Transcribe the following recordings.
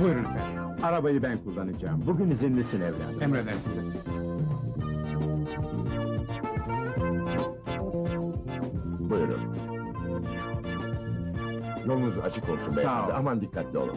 Buyurun efendim. Arabayı ben kullanacağım. Bugün izinlisin evladım. Emredersiniz. Buyurun. Yolunuz açık olsun beyefendi. Aman dikkatli olun.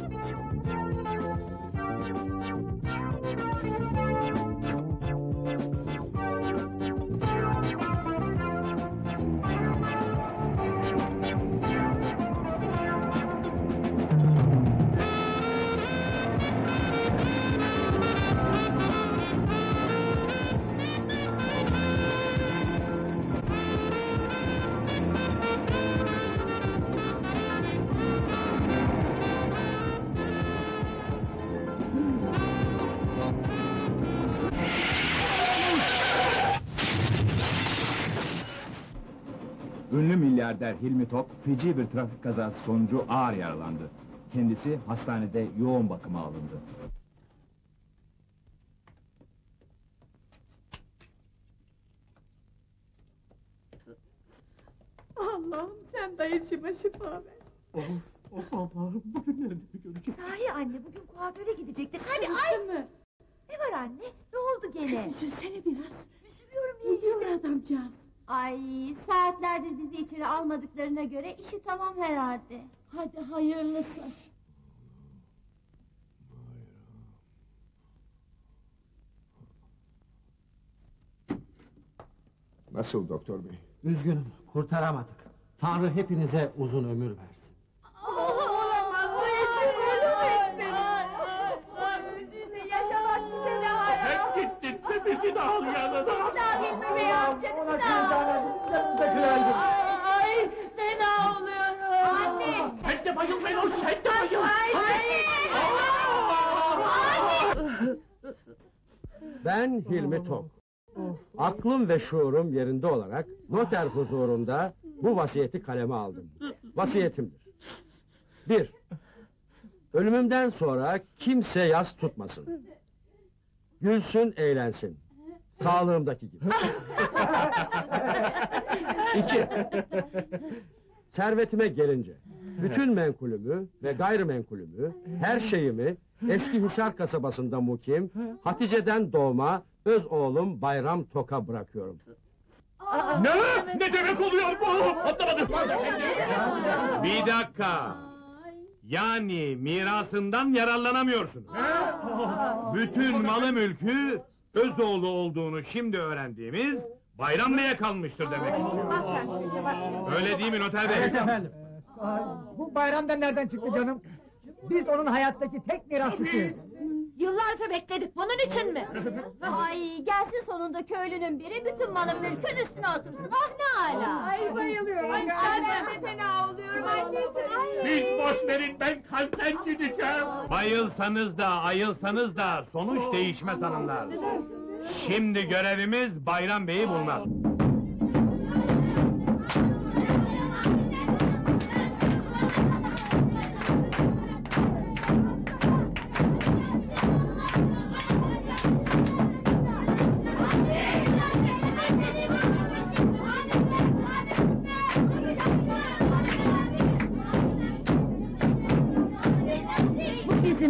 Ünlü milyarder Hilmi Tok, feci bir trafik kazası sonucu ağır yaralandı. Kendisi hastanede yoğun bakıma alındı. Allah'ım sen dayıcıma şifa ver. Of, of Allah'ım, bugün nerede göreceğim? Sahi anne, bugün kuaföre gidecektik. Hadi ay! Mı? Ne var anne, ne oldu gene? Kızım üzülsene biraz. Üzülüyorum, ne diyor işte adamcağız? Ay, saatlerdir bizi içeri almadıklarına göre işi tamam herhalde. Hadi hayırlısı. Nasıl doktor bey? Üzgünüm, kurtaramadık. Tanrı hepinize uzun ömür versin. Olamaz, bu için ölmek benim. Yaşamak bize ne hayal? Sen gittin, sen bizi de al yanına. Ona bir tane bizim yanımıza kırardık. Ay, fena oluyorum. Anne! Sen de bayıl Meloş, sen de bayıl! Anne! Ben Hilmi Tok. Aklım ve şuurum yerinde olarak noter huzurunda bu vasiyeti kaleme aldım. Vasiyetimdir. 1. Ölümümden sonra kimse yas tutmasın. Gülsün, eğlensin. Sağlığımdaki gibi. 2. Servetime gelince, bütün menkulümü ve gayrimenkulümü, her şeyimi Eskihisar kasabasında mukim, Hatice'den doğma öz oğlum Bayram Tok'a bırakıyorum. Ne? Ne demek oluyor bu? Atlamadım! Bir dakika! Yani mirasından yararlanamıyorsun. Bütün malı mülkü Özoğlu olduğunu şimdi öğrendiğimiz Bayram Bey'e kalmıştır demek istiyorum. Öyle değil mi noter bey? Evet efendim. Bu Bayram da nereden çıktı canım? Biz onun hayattaki tek mirasçısıyız. Yıllarca bekledik, bunun için mi? Ay, gelsin sonunda köylünün biri bütün malın mülkün üstüne otursun, ah ne âlâ! Ay bayılıyorum, ay ben de fena oluyorum anneciğim, ay! Biz boş verin, ben kalpten gideceğim! Bayılsanız da, ayılsanız da, sonuç değişmez hanımlar! Şimdi görevimiz Bayram Bey'i bulmak!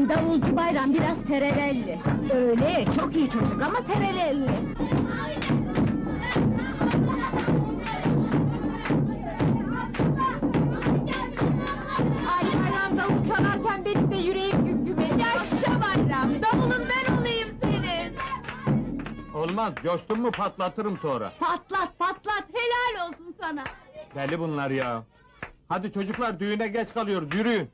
Davulcu Bayram biraz terelelli. Öyle, çok iyi çocuk ama terelelli. Ay Bayram davul çalarken benim de yüreğim güm güm ediyor. Yaşa Bayram, davulun ben olayım senin. Olmaz, coştun mu patlatırım sonra. Patlat, patlat, helal olsun sana. Deli bunlar ya. Hadi çocuklar, düğüne geç kalıyoruz, yürüyün.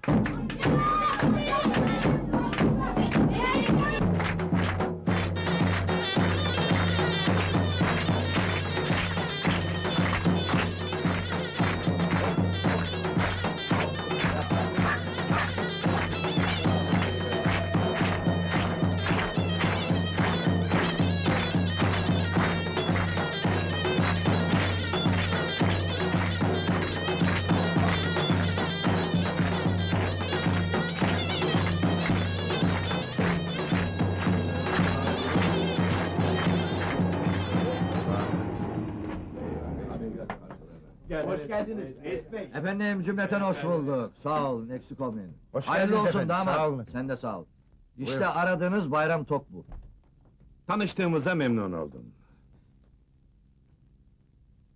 Hoş geldiniz. Efendim cümleten hoş bulduk. Sağ olun, eksik olmayın. Hayırlı olsun damat. Sen de sağ ol. İşte buyurun, aradığınız Bayram Tok bu. Tanıştığımıza memnun oldum.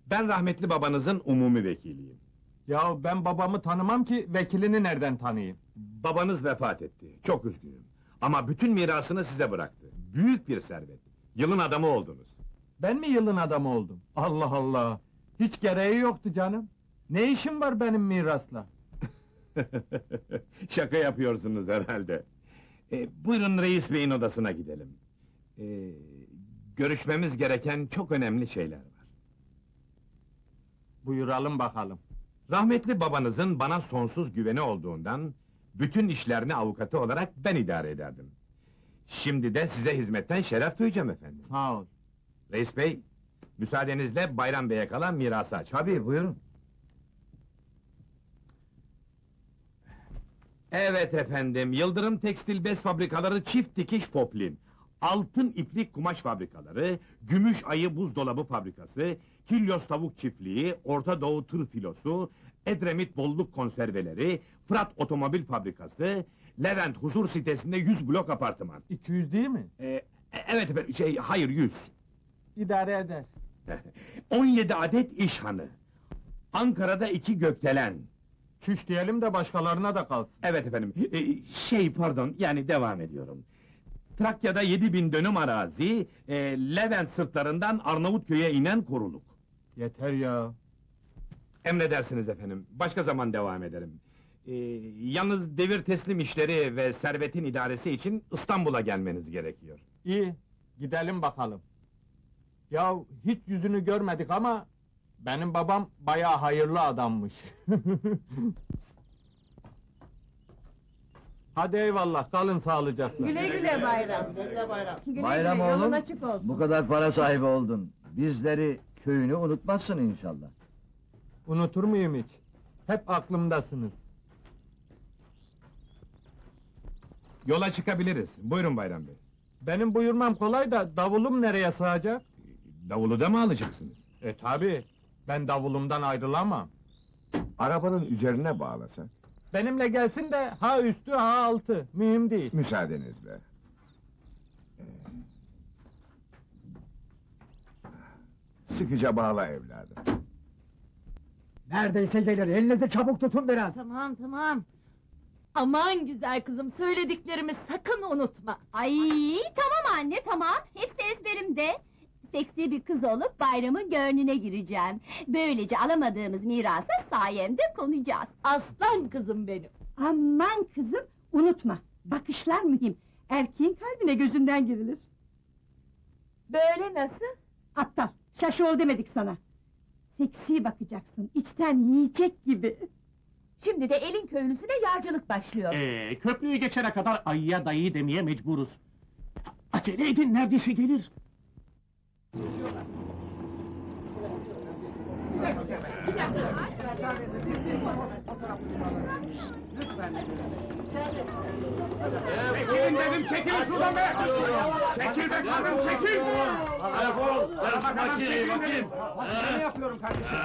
Ben rahmetli babanızın umumi vekiliyim. Ya ben babamı tanımam ki, vekilini nereden tanıyayım? Babanız vefat etti, çok üzgünüm. Ama bütün mirasını size bıraktı. Büyük bir servet. Yılın adamı oldunuz. Ben mi yılın adamı oldum? Allah Allah! Hiç gereği yoktu canım. Ne işim var benim mirasla? Şaka yapıyorsunuz herhalde. Buyurun reis beyin odasına gidelim. Görüşmemiz gereken çok önemli şeyler var. Buyuralım bakalım. Rahmetli babanızın bana sonsuz güveni olduğundan, bütün işlerini avukatı olarak ben idare ederdim. Şimdi de size hizmetten şeref duyacağım efendim. Sağ ol. Reis bey, müsaadenizle Bayram Bey'e kalan mirası aç. Tabii, buyurun. Evet efendim, Yıldırım Tekstil Bez Fabrikaları Çift Dikiş Poplin, Altın İplik Kumaş Fabrikaları, Gümüş Ayı Buzdolabı Fabrikası, Kilyos Tavuk Çiftliği, Orta Doğu Tır Filosu, Edremit Bolluk Konserveleri, Fırat Otomobil Fabrikası, Levent Huzur sitesinde 100 blok apartman. 200 değil mi? Evet efendim, hayır 100. İdare eder. 17 adet iş hanı. Ankara'da 2 gökdelen. Çüş diyelim de başkalarına da kalsın. Evet efendim, pardon, yani devam ediyorum. Trakya'da 7000 dönüm arazi, Levent sırtlarından Arnavutköy'e inen koruluk. Yeter ya! Emredersiniz efendim, başka zaman devam ederim. Yalnız devir teslim işleri ve servetin idaresi için İstanbul'a gelmeniz gerekiyor. İyi, gidelim bakalım. Yahu hiç yüzünü görmedik ama benim babam bayağı hayırlı adammış. Hadi eyvallah, kalın sağlıcakla. Güle güle Bayram. Güle güle Bayram. Güle Bayram güle, oğlum, açık olsun. Bu kadar para sahibi oldun. Bizleri, köyünü unutmazsın inşallah. Unutur muyum hiç? Hep aklımdasınız. Yola çıkabiliriz. Buyurun Bayram Bey. Benim buyurmam kolay da davulum nereye sığacak? Davulu da mı alacaksınız? Tabii. Ben davulumdan ayrılamam. Arabanın üzerine bağlasak. Benimle gelsin de ha üstü ha altı, mühim değil. Müsaadenizle. Sıkıca bağla evladım. Neredeyse gelir, elinizde çabuk tutun biraz. Tamam tamam. Aman güzel kızım, söylediklerimi sakın unutma. Ay tamam anne tamam, hepsi ezberimde. Seksi bir kız olup bayramın gönlüne gireceğim. Böylece alamadığımız mirasa sayemde konacağız. Aslan kızım benim! Aman kızım, unutma! Bakışlar mühim, erkeğin kalbine gözünden girilir. Böyle nasıl? Aptal, şaşı ol demedik sana! Seksi bakacaksın, içten yiyecek gibi! Şimdi de elin köylüsüne yağcılık başlıyor. Köprüyü geçene kadar ayıya dayı demeye mecburuz. Acele edin, neredeyse gelir! Çekilin dedim, çekilin şuradan be! Çekil be kadın, çekil! Defol! Bakayım, bakayım! Ne yapıyorum kardeşim?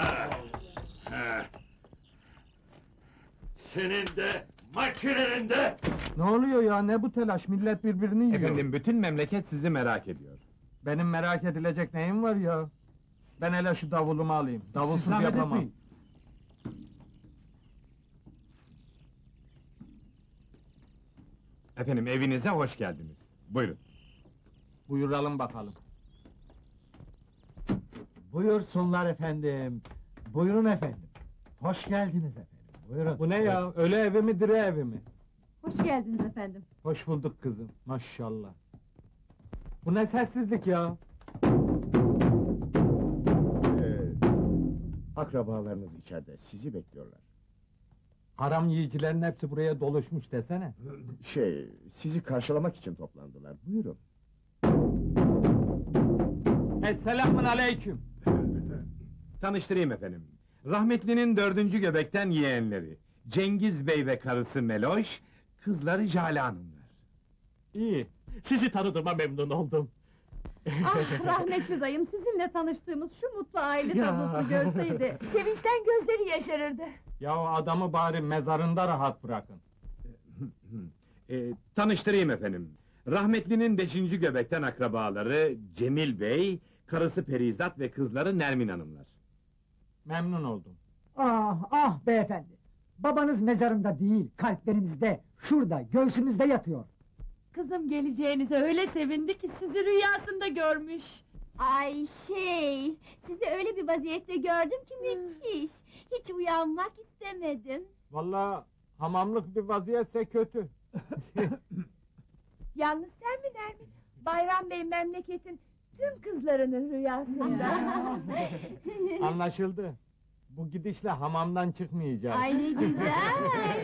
Senin de, makinelerin de! Ne oluyor ya, ne bu telaş? Millet birbirini yiyor. Efendim, bütün memleket sizi merak ediyor. Benim merak edilecek neyim var ya? Ben hele şu davulumu alayım, davulsuz yapamam. Efendim, evinize hoş geldiniz. Buyurun. Buyuralım bakalım. Buyursunlar efendim. Buyurun efendim. Hoş geldiniz efendim, buyurun. Bu ne ya, öyle evi mi, dire evi mi? Hoş geldiniz efendim. Hoş bulduk kızım, maşallah. Bu ne sessizlik ya? Akrabalarınız içeride, sizi bekliyorlar. Haram yiyicilerin hepsi buraya doluşmuş desene. Sizi karşılamak için toplandılar, buyurun. Esselamun aleyküm! Tanıştırayım efendim. Rahmetlinin 4. göbekten yeğenleri. Cengiz bey ve karısı Meloş, kızları Cale hanımlar. İyi. Sizi tanıdığıma memnun oldum. Ah, rahmetli dayım sizinle tanıştığımız şu mutlu aile tablosunu görseydi, sevinçten gözleri yaşarırdı. Ya adamı bari mezarında rahat bırakın. Tanıştırayım efendim. Rahmetlinin 5. göbekten akrabaları Cemil Bey, karısı Perizat ve kızları Nermin hanımlar. Memnun oldum. Ah, ah beyefendi! Babanız mezarında değil, kalplerinizde, şurada, göğsünüzde yatıyor. Kızım geleceğinize öyle sevindi ki sizi rüyasında görmüş. Ay şey, sizi öyle bir vaziyette gördüm ki müthiş. Hiç uyanmak istemedim. Vallahi hamamlık bir vaziyetse kötü. Yalnız sen mi Nermin? Bayram Bey memleketin tüm kızlarının rüyasında. Anlaşıldı. Bu gidişle hamamdan çıkmayacağız. Ay ne güzel!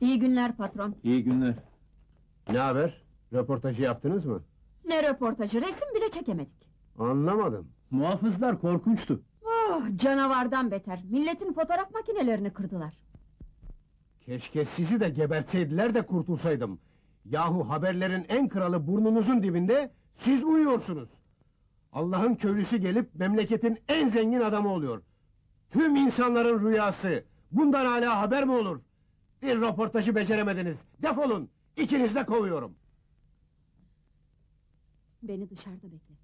İyi günler patron. İyi günler. Ne haber? Röportajı yaptınız mı? Ne röportajı? Resim bile çekemedik. Anlamadım. Muhafızlar korkunçtu. Oh, canavardan beter. Milletin fotoğraf makinelerini kırdılar. Keşke sizi de gebertseydiler de kurtulsaydım. Yahu haberlerin en kralı burnunuzun dibinde, siz uyuyorsunuz. Allah'ın köylüsü gelip memleketin en zengin adamı oluyor. Tüm insanların rüyası. Bundan hala haber mi olur? Bir röportajı beceremediniz. Defolun. İkiniz de kovuyorum. Beni dışarıda bekle.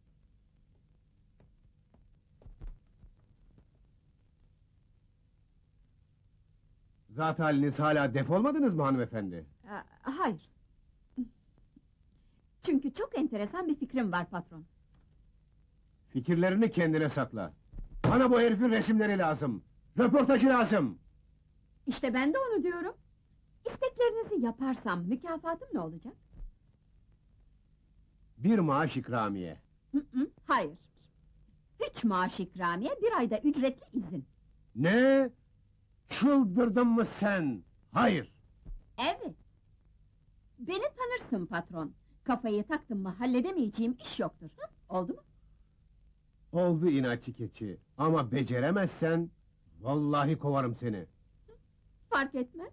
Zat haliniz hala defolmadınız mı hanımefendi? Hayır. Çünkü çok enteresan bir fikrim var patron. Fikirlerini kendine sakla. Bana bu herifin resimleri lazım. Röportajı lazım. İşte ben de onu diyorum. İsteklerinizi yaparsam mükafatım ne olacak? Bir maaş ikramiye. Hayır. 3 maaş ikramiye, 1 ayda ücretli izin. Ne? Çıldırdın mı sen? Hayır! Evet! Beni tanırsın patron. Kafayı taktım mı halledemeyeceğim iş yoktur. Hı? Oldu mu? Oldu inatçı keçi. Ama beceremezsen vallahi kovarım seni. Hı? Fark etmez.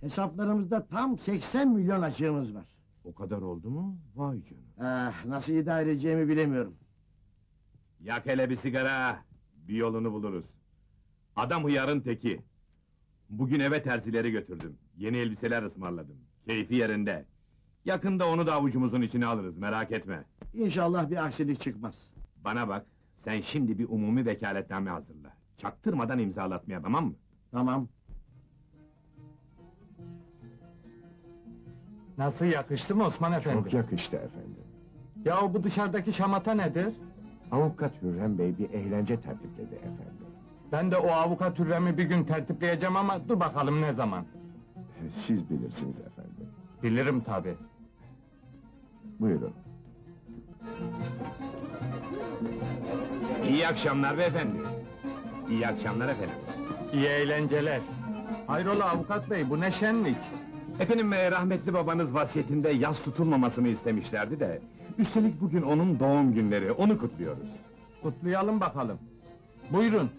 Hesaplarımızda tam 80 milyon açığımız var. O kadar oldu mu? Vay canına! Nasıl idare edeceğimi bilemiyorum. Yak hele bir sigara! Bir yolunu buluruz. Adam hıyarın teki. Bugün eve terzileri götürdüm. Yeni elbiseler ısmarladım. Keyfi yerinde. Yakında onu da avucumuzun içine alırız, merak etme. İnşallah bir aksilik çıkmaz. Bana bak, sen şimdi bir umumi vekaletname hazırla. Çaktırmadan imzalatmaya, tamam mı? Tamam. Nasıl, yakıştı mı Osman efendi? Çok yakıştı efendim. Yahu bu dışarıdaki şamata nedir? Avukat Hürrem Bey bir eğlence tertipledi efendim. Ben de o avukat Hürrem'i bir gün tertipleyeceğim ama dur bakalım ne zaman? Siz bilirsiniz efendim. Bilirim tabi. Buyurun. İyi akşamlar beyefendi. İyi akşamlar efendim. İyi eğlenceler. Hayrola avukat bey, bu ne şenlik? Efendim, rahmetli babanız vasiyetinde yas tutulmamasını istemişlerdi de... ...üstelik bugün onun doğum günleri, onu kutluyoruz. Kutlayalım bakalım. Buyurun.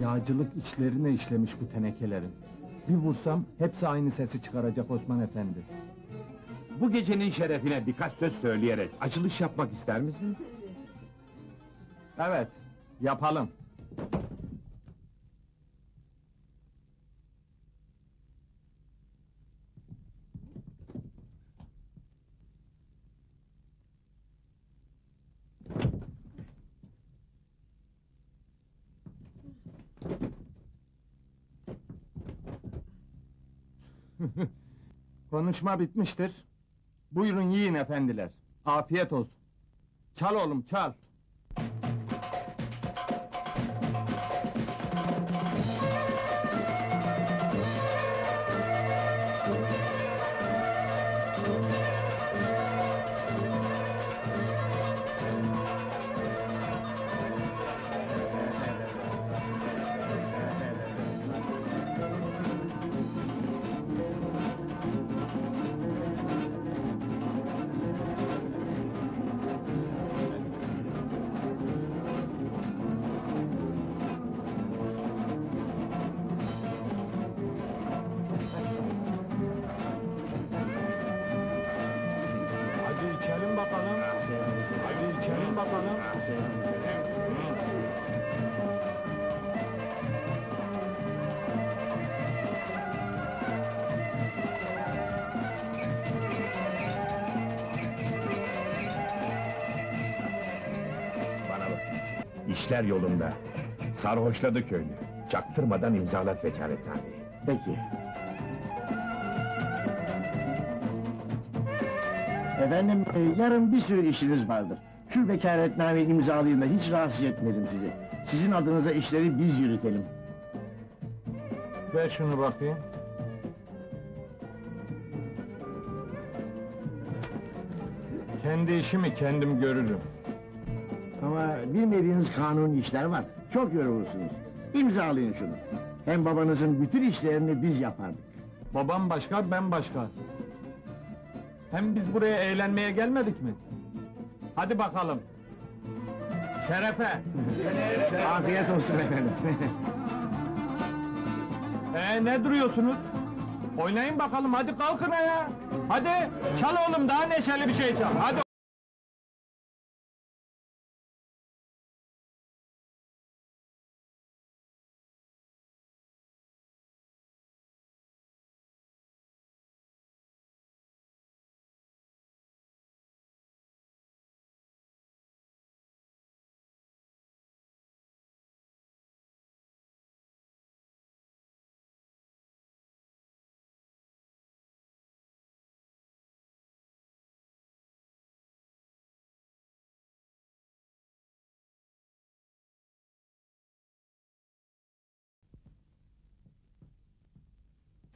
Yağcılık içlerine işlemiş bu tenekelerin. Bir vursam, hepsi aynı sesi çıkaracak Osman efendi. Bu gecenin şerefine birkaç söz söyleyerek açılış yapmak ister misiniz? Evet, yapalım. Konuşma bitmiştir. Buyurun yiyin efendiler. Afiyet olsun. Çal oğlum çal. İşler yolunda. Sarhoşladı köylü. Çaktırmadan imzalat vekaletnameyi. Peki. Efendim, yarın bir sürü işiniz vardır. Şu vekaletnameyi imzalayın da hiç rahatsız etmedim sizi. Sizin adınıza işleri biz yürütelim. Ver şunu bakayım. Kendi işimi kendim görürüm. Ama bilmediğiniz kanun işler var, çok yorulursunuz. İmzalayın şunu. Hem babanızın bütün işlerini biz yapardık. Babam başka, ben başka. Hem biz buraya eğlenmeye gelmedik mi? Hadi bakalım. Şerefe! Afiyet olsun efendim. Ne duruyorsunuz? Oynayın bakalım, hadi kalkın ayağa! Hadi, çal oğlum, daha neşeli bir şey çal, hadi!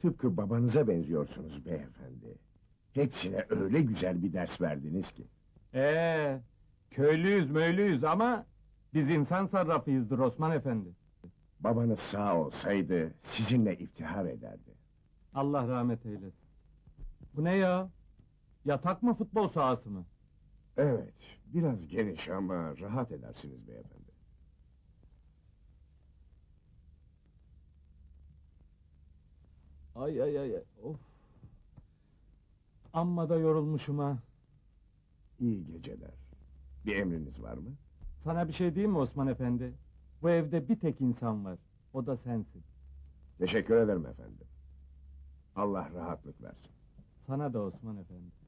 Tıpkı babanıza benziyorsunuz beyefendi. Hepsine öyle güzel bir ders verdiniz ki. Köylüyüz möylüyüz ama biz insan sarrafıyızdır Osman efendi. Babanız sağ olsaydı sizinle iftihar ederdi. Allah rahmet eylesin. Bu ne ya? Yatak mı, futbol sahası mı? Evet, biraz geniş ama rahat edersiniz beyefendi. Ay ay ay, of! Amma da yorulmuşum ha! İyi geceler! Bir emriniz var mı? Sana bir şey diyeyim mi Osman efendi? Bu evde bir tek insan var, o da sensin! Teşekkür ederim efendim! Allah rahatlık versin! Sana da Osman efendi!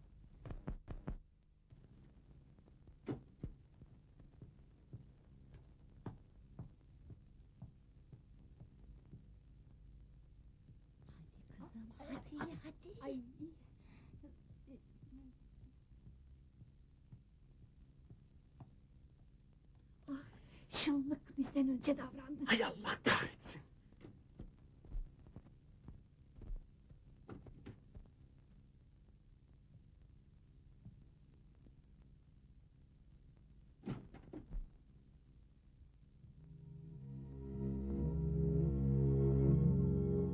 Şıllık bizden önce davrandı. Hay Allah kahretsin!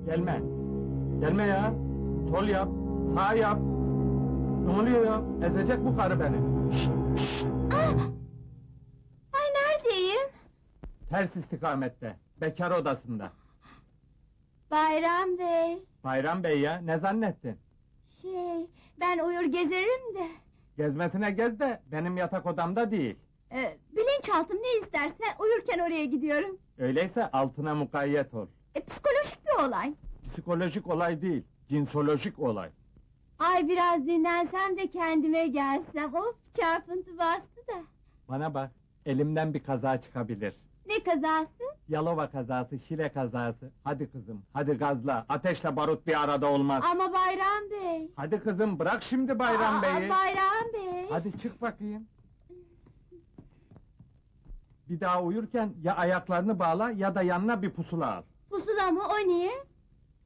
Gelme! Gelme ya! Sol yap, sağ yap! Ne oluyor ya? Ezecek bu karı beni! Şşt, şşt. Ters istikamette, bekar odasında. Bayram bey! Bayram bey ya, ne zannettin? Ben uyur gezerim de... Gezmesine gez de, benim yatak odamda değil. Bilinçaltım ne isterse, uyurken oraya gidiyorum. Öyleyse altına mukayyet ol. Psikolojik bir olay. Psikolojik olay değil, cinsolojik olay. Ay biraz dinlensem de kendime gelsem, of çarpıntı bastı da. Bana bak, elimden bir kaza çıkabilir. Ne kazası? Yalova kazası, Şile kazası. Hadi kızım, hadi gazla. Ateşle barut bir arada olmaz. Ama Bayram Bey! Hadi kızım, bırak şimdi Bayram Bey'i! Bayram Bey! Hadi çık bakayım! Bir daha uyurken ya ayaklarını bağla ya da yanına bir pusula al. Pusula mı? O niye?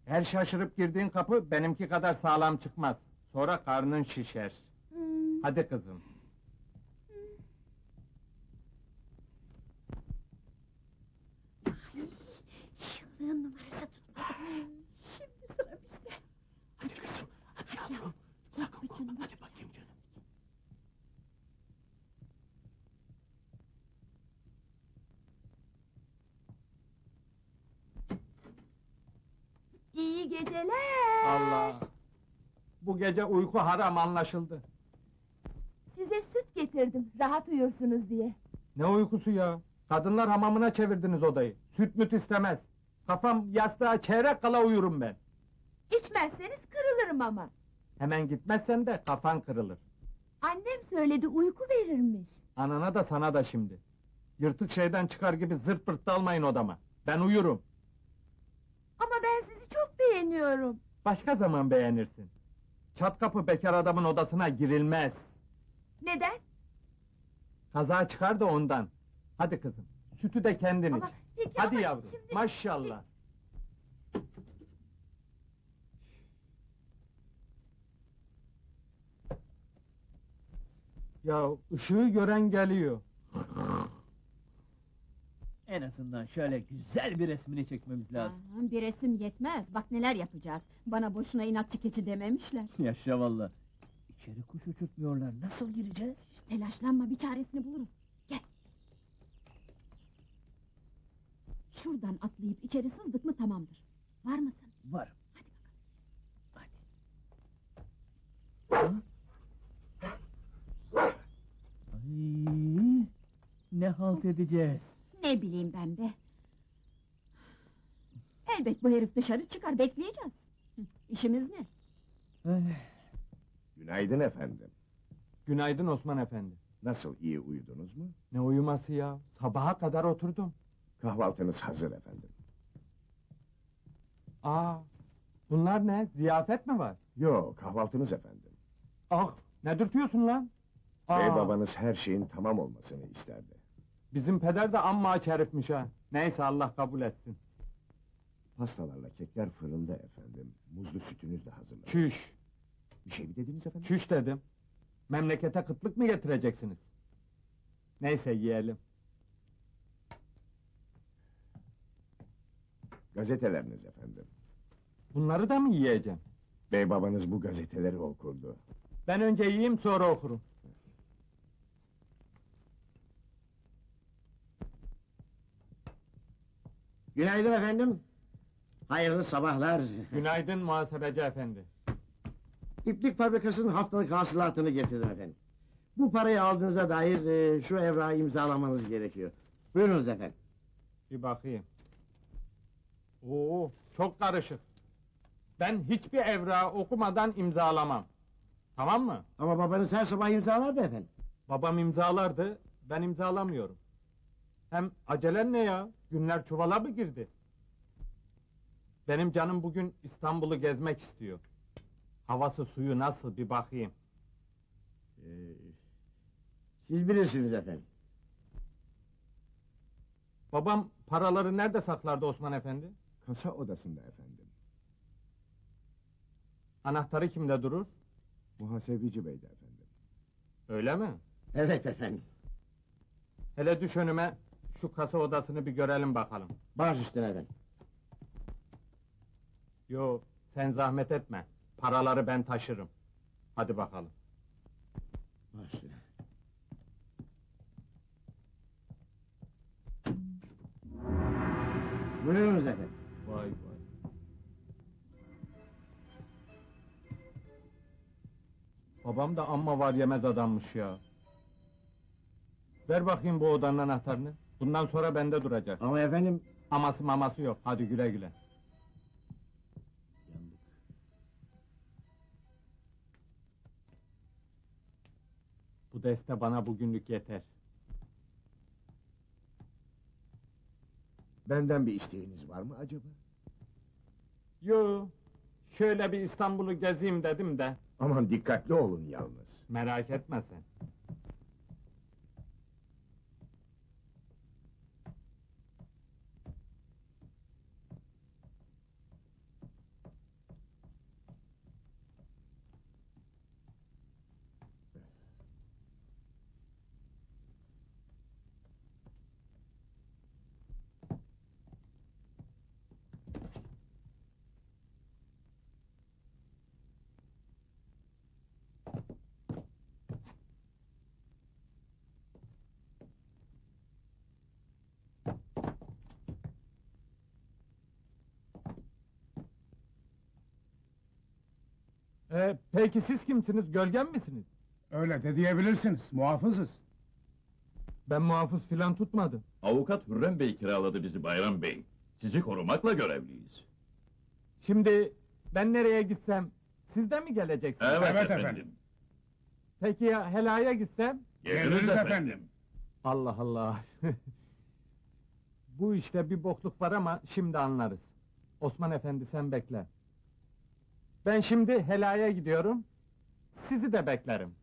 Her şaşırıp girdiğin kapı benimki kadar sağlam çıkmaz. Sonra karnın şişer. Hmm. Hadi kızım! Şıllığın numarası tutmadı. Şimdi sıra bizde. Hadi kızım, hadi yavrum. Sakın korkma, hadi bakayım canım. İyi geceler. Allah! Bu gece uyku haram anlaşıldı. Size süt getirdim, rahat uyursunuz diye. Ne uykusu ya? Kadınlar hamamına çevirdiniz odayı. Süt müt istemez. Kafam yastığa çeyrek kala uyurum ben. İçmezseniz kırılırım ama. Hemen gitmezsen de kafan kırılır. Annem söyledi, uyku verirmiş. Anana da sana da şimdi. Yırtık şeyden çıkar gibi zırt pırt dalmayın odama. Ben uyurum. Ama ben sizi çok beğeniyorum. Başka zaman beğenirsin. Çat kapı bekar adamın odasına girilmez. Neden? Kaza çıkar da ondan. Hadi kızım, sütü de kendin iç. Hadi yavrum, şimdi... maşallah! Ya ışığı gören geliyor. En azından şöyle güzel bir resmini çekmemiz lazım. Aa, bir resim yetmez, bak neler yapacağız. Bana boşuna inatçı keçi dememişler. Yaşa valla! İçeri kuş uçurtmuyorlar, nasıl gireceğiz? Hiç telaşlanma, bir çaresini buluruz. Şuradan atlayıp içeri sızdık mı tamamdır. Var mısın? Var. Hadi bakalım. Hadi. Ay, ne halt edeceğiz? Ne bileyim ben de. Elbet bu herif dışarı çıkar, bekleyeceğiz. İşimiz ne? Günaydın efendim. Günaydın Osman efendi. Nasıl, iyi uyudunuz mu? Ne uyuması ya? Sabaha kadar oturdum. Kahvaltınız hazır efendim. Aa, bunlar ne? Ziyafet mi var? Yo, kahvaltınız efendim. Ah, ne dürtüyorsun lan? Bey babanız her şeyin tamam olmasını isterdi. Bizim peder de amma aç herifmiş ha. Neyse, Allah kabul etsin. Pastalarla kekler fırında efendim. Muzlu sütünüz de hazır. Çüş! Bir şey mi dediniz efendim? Çüş dedim. Memlekete kıtlık mı getireceksiniz? Neyse, yiyelim. Gazeteleriniz efendim. Bunları da mı yiyeceğim? Bey babanız bu gazeteleri okurdu. Ben önce yiyeyim, sonra okurum. Günaydın efendim. Hayırlı sabahlar. Günaydın muhasebeci efendi. İplik fabrikasının haftalık hasılatını getirdim efendim. Bu parayı aldığınıza dair şu evrağı imzalamanız gerekiyor. Buyurunuz efendim. Bir bakayım. Oo, çok karışık. Ben hiçbir evrağı okumadan imzalamam. Tamam mı? Ama babanız her sabah imzalardı efendim. Babam imzalardı, ben imzalamıyorum. Hem acelen ne ya? Günler çuvala mı girdi? Benim canım bugün İstanbul'u gezmek istiyor. Havası suyu nasıl bir bakayım. Siz bilirsiniz efendim. Babam paraları nerede saklardı Osman efendi? Kasa odasında efendim. Anahtarı kimde durur? Muhasebeci beyde efendim. Öyle mi? Evet efendim. Hele düş önüme, şu kasa odasını bir görelim bakalım. Baş üstüne efendim. Yo, sen zahmet etme. Paraları ben taşırım. Hadi bakalım. Baş üstüne. Buyurunuz efendim. Vay vay. Babam da amma var yemez adammış ya. Ver bakayım bu odanın anahtarını. Bundan sonra bende duracak. Ama efendim... Aması maması yok. Hadi güle güle. Yandık. Bu deste bana bugünlük yeter. Benden bir isteğiniz var mı acaba? Yo, şöyle bir İstanbul'u gezeyim dedim de. Aman dikkatli olun yalnız. Merak etme sen. Peki siz kimsiniz, gölgen misiniz? Öyle de diyebilirsiniz, muhafızız. Ben muhafız filan tutmadım. Avukat Hürrem Bey kiraladı bizi Bayram Bey. Sizi korumakla görevliyiz. Şimdi ben nereye gitsem, siz de mi geleceksiniz? Evet efendim. Peki ya helaya gitsem? Geliriz efendim. Allah Allah! Bu işte bir bokluk var ama şimdi anlarız. Osman efendi sen bekle. Ben şimdi helaya gidiyorum, sizi de beklerim.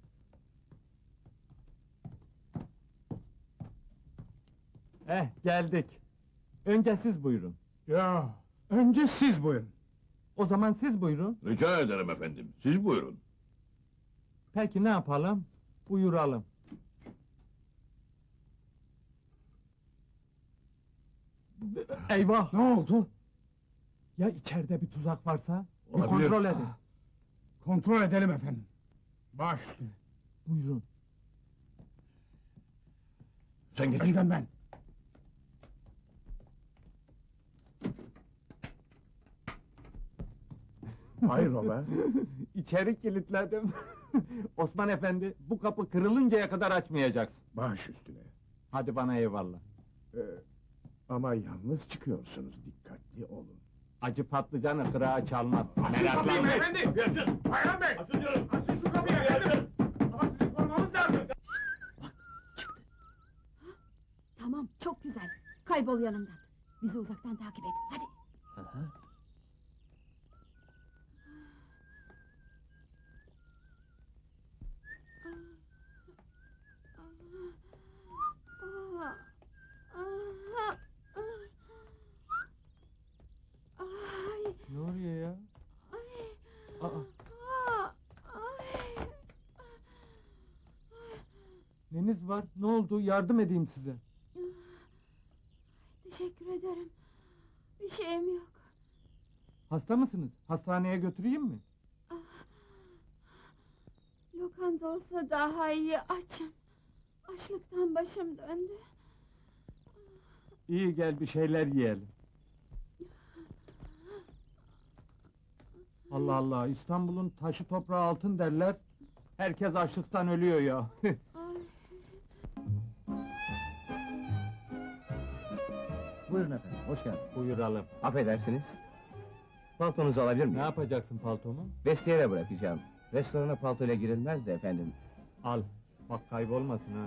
Geldik. Önce siz buyurun. Önce siz buyurun. O zaman siz buyurun. Rica ederim efendim, siz buyurun. Peki ne yapalım? Buyuralım. Eyvah! Ne oldu? Ya içeride bir tuzak varsa? Olabilir. Kontrol edin. Kontrol edelim efendim. Baş üstüne. Buyurun. Sen geç. Önden ben. Hayrola? İçeri kilitledim. Osman efendi, bu kapı kırılıncaya kadar açmayacaksın. Baş üstüne. Hadi bana eyvallah. Ama yalnız çıkıyorsunuz, dikkatli olun. Acı patlıcanı kırağa çalmaz. Açın şu kapıyı beyefendi! Bayram Bey! Açın diyorum! Açın şu kapıyı beyefendi! Ama sizi korumamız lazım! Bak, çıktı! Ha? Tamam, çok güzel! Kaybol yanımdan! Bizi uzaktan takip et, hadi! Aha. Ne oluyor ya? Neniz var? Ne oldu? Yardım edeyim size. Teşekkür ederim. Bir şeyim yok. Hasta mısınız? Hastaneye götüreyim mi? Lokanta olsa daha iyi, açım. Açlıktan başım döndü. İyi, gel bir şeyler yiyelim. Allah Allah, İstanbul'un taşı toprağı altın derler, herkes açlıktan ölüyor ya! Buyurun efendim, hoş geldiniz. Buyuralım. Affedersiniz, paltonuzu alabilir miyim? Ne yapacaksın paltomu? Vestiyere bırakacağım, restorana paltoyla girilmez de efendim. Al, bak kaybolmasın ha!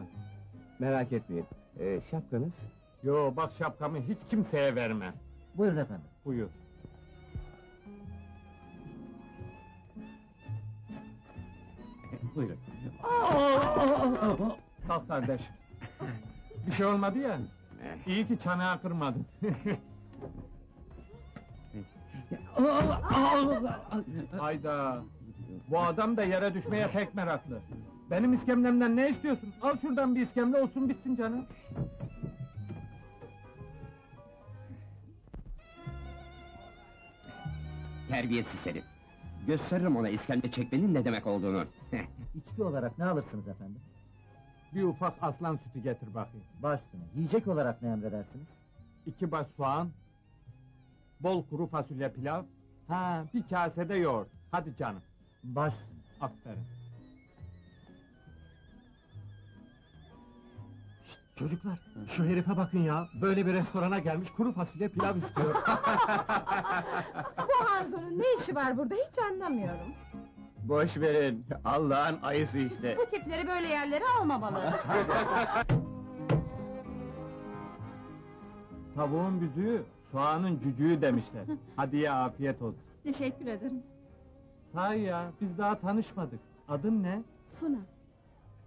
Merak etmeyin, şapkanız? Yo, bak şapkamı hiç kimseye verme! Buyurun efendim. Buyur. Buyurun. Kalk kardeşim. Bir şey olmadı ya. İyi ki çanağı kırmadın. Hayda. Bu adam da yere düşmeye pek meraklı. Benim iskemlemden ne istiyorsun? Al şuradan bir iskemle olsun bitsin canım. Terbiyesiz herif. Gösteririm ona iskemle çekmenin ne demek olduğunu. İçki olarak ne alırsınız efendim? Bir ufak aslan sütü getir bakayım. Baş üstüne. Yiyecek olarak ne emredersiniz? 2 baş soğan, bol kuru fasulye pilav, bir kase de yoğurt. Hadi canım. Baş üstüne. Aferin. Şişt, çocuklar, şu herife bakın ya! Böyle bir restorana gelmiş, kuru fasulye pilav istiyor. Bu Hanzo'nun ne işi var burada, hiç anlamıyorum. Boş verin, Allah'ın ayısı işte! Bu tipleri böyle yerlere almamalı! tavuğun büzüğü, soğanın cücüğü demişler. Hadi ya, afiyet olsun. Teşekkür ederim. Sahi ya, biz daha tanışmadık. Adın ne? Suna.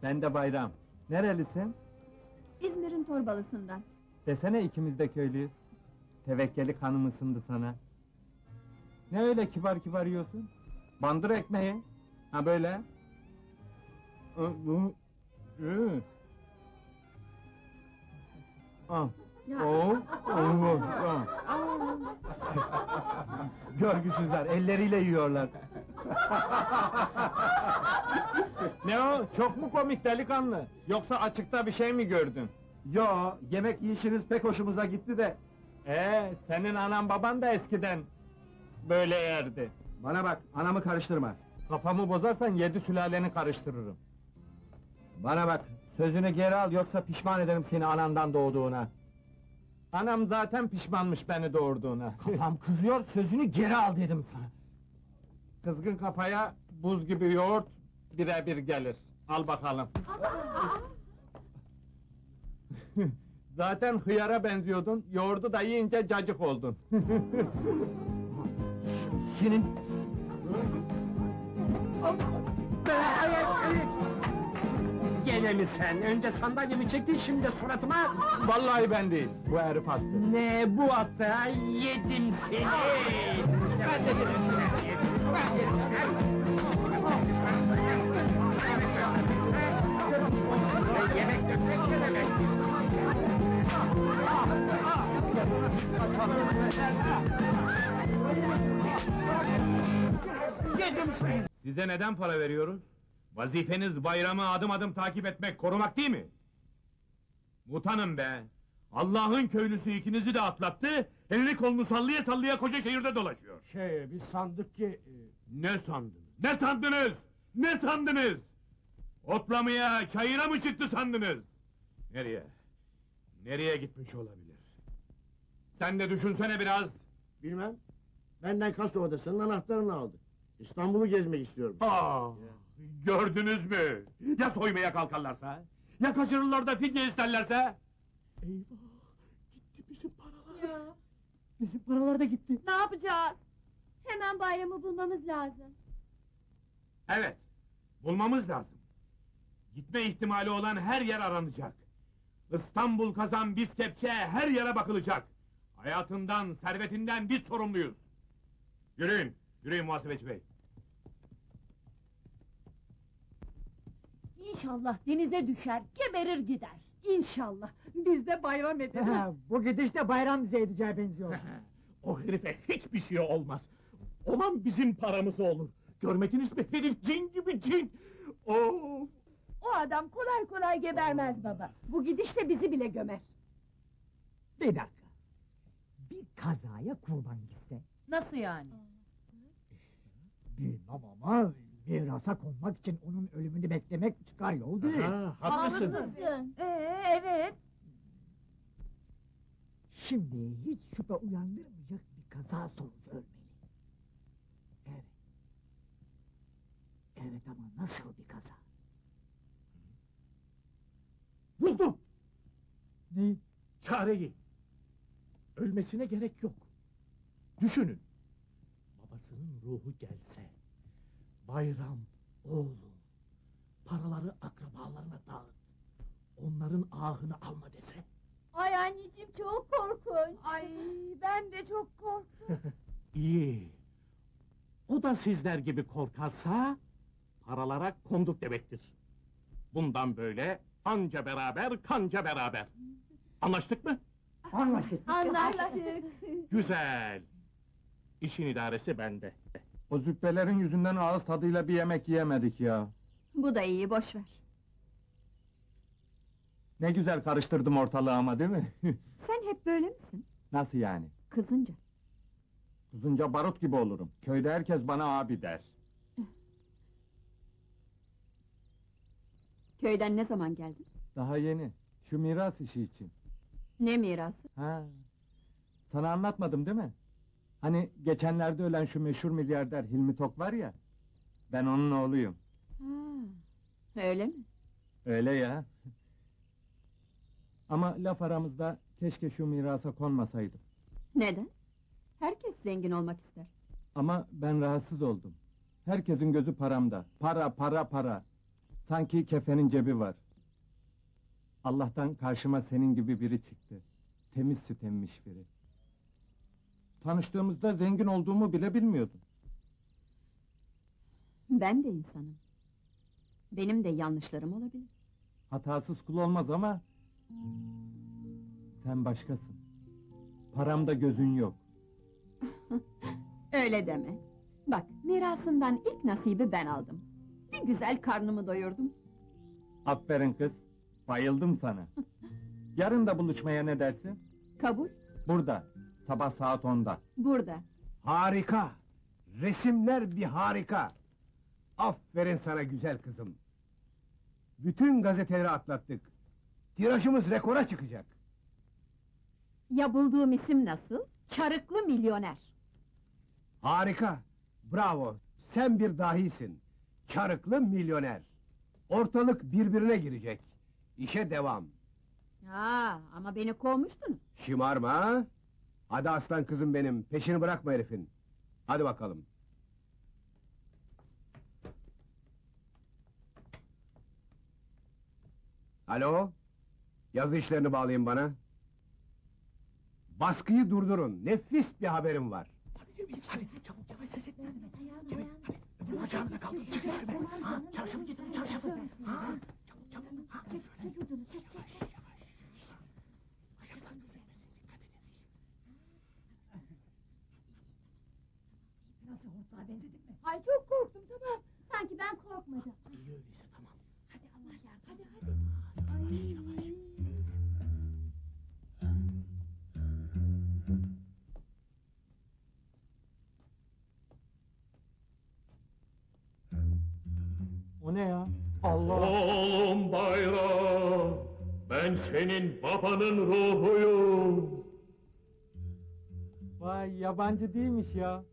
Ben de Bayram. Nerelisin? İzmir'in Torbalısından. Desene ikimiz de köylüyüz. Tevekkeli kanım ısındı sana. Ne öyle kibar kibar yiyorsun? Bandır ekmeği. Ha böyle. Al. Görgüsüzler, elleriyle yiyorlar. Ne o? Çok mu komik delikanlı? Yoksa açıkta bir şey mi gördün? Yo, yemek yiyişiniz pek hoşumuza gitti de. Senin anan baban da eskiden böyle yerdi. Bana bak, anamı karıştırma. Kafamı bozarsan 7 sülaleni karıştırırım. Bana bak, sözünü geri al yoksa pişman ederim seni anandan doğduğuna. Anam zaten pişmanmış beni doğurduğuna. Kafam kızıyor, sözünü geri al dedim sana. Kızgın kafaya buz gibi yoğurt birebir gelir. Al bakalım. Zaten hıyara benziyordun, yoğurdu da yiyince cacık oldun. Senin... Gene mi sen? Önce sandalyemi çektin, şimdi de suratıma! Vallahi ben değil, bu herif attı. Ne, bu attı ha? Yedim seni! Ben de yedim seni! Ben yedim seni! Yemek dökmek ne demek? Yedim seni! Size neden para veriyoruz? Vazifeniz bayramı adım adım takip etmek, korumak değil mi? Utanın be! Allah'ın köylüsü ikinizi de atlattı, elini kolunu sallaya sallaya koca şehirde dolaşıyor. Biz sandık ki... Ne sandınız? Ne sandınız? Ne sandınız? Otlamaya, çayıra mı çıktı sandınız? Nereye? Nereye gitmiş olabilir? Sen de düşünsene biraz! Bilmem, benden kasa odasının anahtarını aldı. İstanbul'u gezmek istiyorum. Gördünüz mü? Ya soymaya kalkarlarsa? Ya kaçırırlar da fidye isterlerse? Eyvah! Gitti bizim paralar! Ya. Bizim paralar da gitti! Ne yapacağız? Hemen bayramı bulmamız lazım. Evet! Bulmamız lazım! Gitme ihtimali olan her yer aranacak! İstanbul kazan biz kepçe her yere bakılacak! Hayatından, servetinden biz sorumluyuz! Yürüyün! Yürüyün muhasebeci bey! İnşallah denize düşer, geberir gider! İnşallah! Biz de bayram ederiz! Bu gidişte bayram bize edeceğe benziyor! O herife hiçbir şey olmaz! Olan bizim paramız olur! Görmediniz mi? Herif cin gibi cin! Of! O adam kolay kolay gebermez baba! Bu gidişte bizi bile gömer! Bir dakika! Bir kazaya kurban gitse! Nasıl yani? Bilmem ama... Mirasa konmak için onun ölümünü beklemek çıkar yol değil. Haklısın. Evet. Şimdi hiç şüphe uyandırmayacak bir kaza sonucu ölmeli. Evet. Evet ama nasıl bir kaza? Buldum! Ne? Çareyi! Ölmesine gerek yok. Düşünün! Babasının ruhu gelse... Bayram, oğlum, paraları akrabalarına dağıt, onların ahını alma dese. Ay anneciğim, çok korkunç! Ay, ben de çok korktum! İyi! O da sizler gibi korkarsa, paralara konduk demektir. Bundan böyle, anca beraber, kanca beraber! Anlaştık mı? Anlaştık! Anlaştık! Güzel! İşin idaresi bende. O züppelerin yüzünden ağız tadıyla bir yemek yiyemedik ya! Bu da iyi, boş ver! Ne güzel karıştırdım ortalığı ama, değil mi? Sen hep böyle misin? Nasıl yani? Kızınca! Kızınca barut gibi olurum, köyde herkes bana abi der! Köyden ne zaman geldin? Daha yeni, şu miras işi için! Ne mirası? Sana anlatmadım değil mi? Hani geçenlerde ölen şu meşhur milyarder Hilmi Tok var ya... Ben onun oğluyum. Öyle mi? Öyle ya! Ama laf aramızda keşke şu mirasa konmasaydım. Neden? Herkes zengin olmak ister. Ama ben rahatsız oldum. Herkesin gözü paramda. Para, para, para. Sanki kefenin cebi var. Allah'tan karşıma senin gibi biri çıktı. Temiz süt emmiş biri. Tanıştığımızda zengin olduğumu bile bilmiyordum. Ben de insanım. Benim de yanlışlarım olabilir. Hatasız kul olmaz ama... Sen başkasın. Paramda gözün yok. Öyle deme. Bak, mirasından ilk nasibi ben aldım. Bir güzel karnımı doyurdum. Aferin kız. Bayıldım sana. Yarın da buluşmaya ne dersin? Kabul. Burada. Sabah saat 10'da. Burada. Harika! Resimler bir harika! Aferin sana güzel kızım! Bütün gazeteleri atlattık. Tirajımız rekora çıkacak. Ya bulduğum isim nasıl? Çarıklı Milyoner. Harika! Bravo! Sen bir dahisin. Çarıklı Milyoner. Ortalık birbirine girecek. İşe devam. Ha, ama beni kovmuştunuz. Şımarma! Hadi aslan kızım benim, peşini bırakma herifin. Hadi bakalım. Alo? Yazı işlerini bağlayın bana. Baskıyı durdurun, nefis bir haberim var. Tabii, hadi çabuk, yavaş ses etme. Cemil, hadi, öbür bacağımda kaldım, çık üstüme. Ha, çarşafı getirin, çarşafı. Ha, çabuk, çabuk, ha, şöyle. Yavaş. Nasıl, hortlağa benzedin mi? Ay çok korktum, tamam. Sanki ben korkmadım. İyi öyleyse, tamam. Hadi Allah yardım. Hadi. Yavaş. O ne ya? Allah! Oğlum bayram! Ben senin babanın ruhuyum! Vay, yabancı değilmiş ya!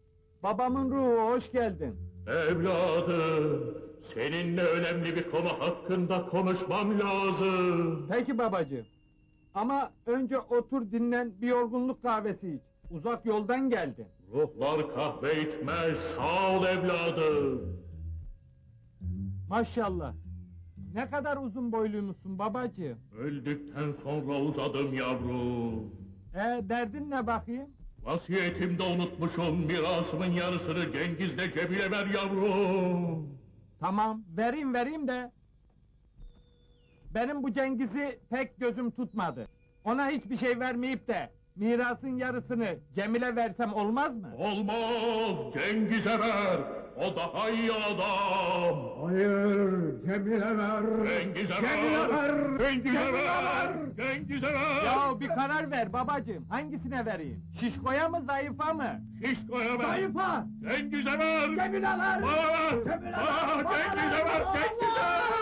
Babamın ruhu, hoş geldin! Evladım! Seninle önemli bir konu hakkında konuşmam lazım! Peki babacığım! Ama önce otur dinlen, bir yorgunluk kahvesi iç! Uzak yoldan geldin! Ruhlar kahve içmez, sağ ol evladım! Maşallah! Ne kadar uzun boyluymuşsun babacığım! Öldükten sonra uzadım yavrum! Derdin ne bakayım? Vasiyetimde unutmuşum, mirasımın yarısını Cengiz'le Cemil'e ver yavrum! Tamam, vereyim de... Benim bu Cengiz'i pek gözüm tutmadı. Ona hiçbir şey vermeyip de... Mirasın yarısını Cemil'e versem olmaz mı? Olmaz, Cengiz'e ver! O daha iyi adam! Hayır, Cemil'e ver! Cengiz'e ver! Cengiz'e ver! Cengiz'e ver! Ya bir karar ver babacığım, hangisine vereyim? Şişkoya mı, zayıfa mı? Şişkoya ver! Zayıfa! Cengiz'e ver! Cemil'e ver! Bana ver! Cemil'e ver! Cengiz'e ver! Cengiz'e!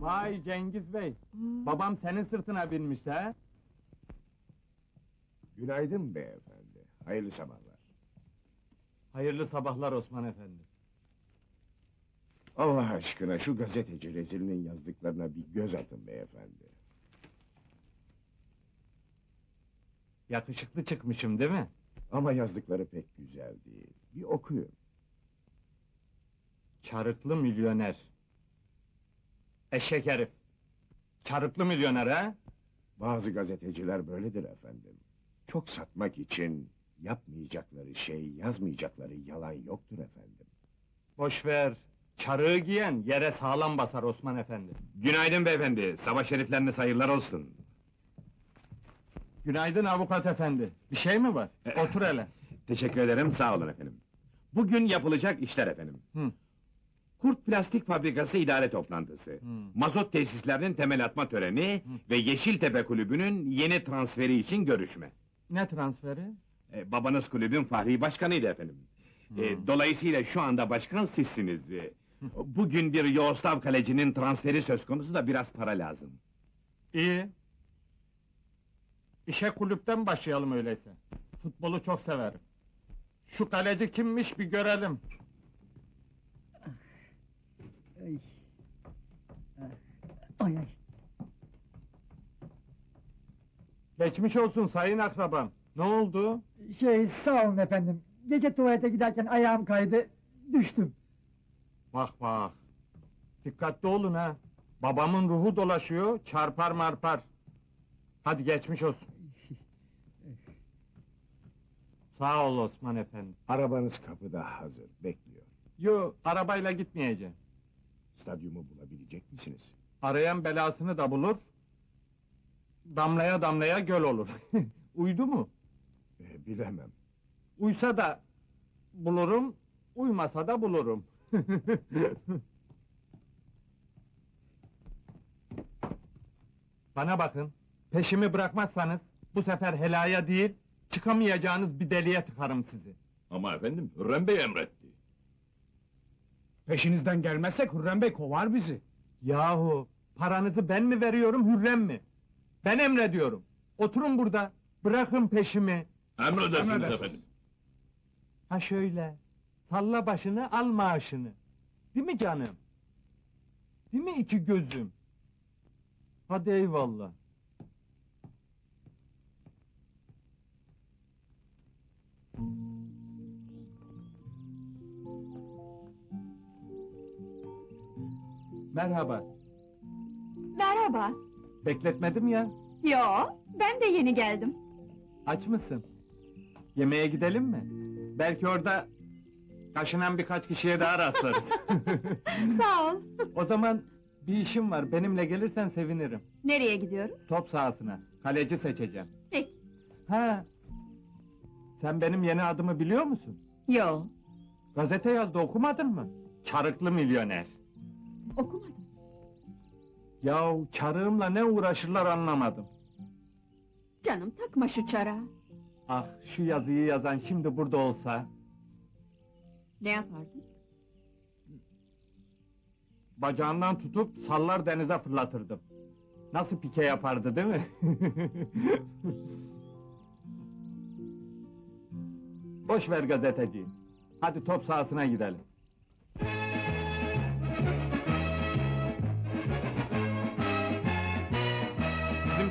Vay Cengiz Bey! Babam senin sırtına binmiş ha? Günaydın beyefendi, hayırlı sabahlar. Hayırlı sabahlar Osman efendi. Allah aşkına şu gazeteci rezilinin yazdıklarına bir göz atın beyefendi. Yakışıklı çıkmışım değil mi? Ama yazdıkları pek güzel değil, bir okuyun. Çarıklı Milyoner. Eşek herif! Çarıklı Milyoner ha? Bazı gazeteciler böyledir efendim. Çok satmak için yapmayacakları şey, yazmayacakları yalan yoktur efendim. Boşver! Çarığı giyen yere sağlam basar Osman efendi. Günaydın beyefendi, sabah şeriflerine hayırlar olsun. Günaydın avukat efendi, bir şey mi var? Otur hele. Teşekkür ederim, sağ olun efendim. Bugün yapılacak işler efendim. Hı. Kurt Plastik Fabrikası idare toplantısı, mazot tesislerinin temel atma töreni ve Yeşiltepe Kulübü'nün yeni transferi için görüşme. Ne transferi? Babanız kulübün fahri başkanıydı efendim. Dolayısıyla şu anda başkan sizsiniz. Bugün bir Yoğustav kalecinin transferi söz konusu da biraz para lazım. İyi. İşe kulüpten başlayalım öyleyse. Futbolu çok severim. Şu kaleci kimmiş bir görelim. Ah. Ay ay. Geçmiş olsun sayın akrabam. Ne oldu? Sağ olun efendim. Gece tuvalete giderken ayağım kaydı, düştüm. Bak bak. Dikkatli olun ha. Babamın ruhu dolaşıyor, çarpar marpar. Hadi geçmiş olsun. Sağ ol Osman efendi. Arabanız kapıda hazır, bekliyor. Yo, arabayla gitmeyeceğim. Stadyumu bulabilecek misiniz? Arayan belasını da bulur. Damlaya damlaya göl olur. Uydu mu? Bilemem. Uysa da bulurum, uymasa da bulurum. Bana bakın, peşimi bırakmazsanız bu sefer helaya değil, çıkamayacağınız bir deliğe tıkarım sizi. Ama efendim, Hürrem Bey emretti. Peşinizden gelmezsek Hürrem Bey kovar bizi. Yahu, paranızı ben mi veriyorum, Hürrem mi? Ben emrediyorum. Oturun burada, bırakın peşimi. Emredersiniz efendim. Ha şöyle, salla başını, al maaşını. Değil mi canım? Değil mi iki gözüm? Hadi eyvallah. Merhaba. Merhaba. Bekletmedim ya. Yo, ben de yeni geldim. Aç mısın? Yemeğe gidelim mi? Belki orada kaşınan birkaç kişiye daha rastlarız. Sağ ol. O zaman bir işim var, benimle gelirsen sevinirim. Nereye gidiyoruz? Top sahasına, kaleci seçeceğim. Peki. Ha. Sen benim yeni adımı biliyor musun? Yo. Gazete yazdı, okumadın mı? Çarıklı Milyoner. Okumadım. Yahu çarığımla ne uğraşırlar anlamadım. Canım takma şu çarağı. Ah, şu yazıyı yazan şimdi burada olsa... Ne yapardın? Bacağından tutup sallar denize fırlatırdım. Nasıl pike yapardı değil mi? Boş ver gazeteciyi. Hadi top sahasına gidelim.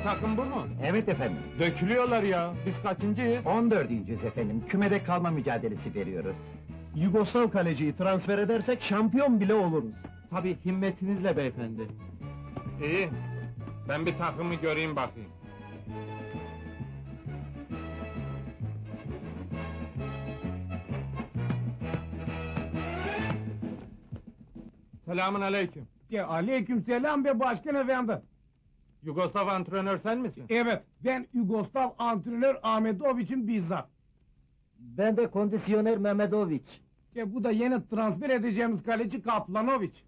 Takım bu mu? Evet efendim. Dökülüyorlar ya, biz kaçıncıyız? 14.'yüz efendim, kümede kalma mücadelesi veriyoruz. Yugoslav kaleciyi transfer edersek şampiyon bile oluruz. Tabii himmetinizle beyefendi. İyi, ben bir takımı göreyim bakayım. Selamun aleyküm. Ya, aleyküm selam be başkan efendi. Yugoslav antrenör sen misin? Evet, ben Yugoslav antrenör Ahmetoviç'im bizzat. Ben de kondisyoner Mehmetoviç. Bu da yeni transfer edeceğimiz kaleci Kaplanoviç.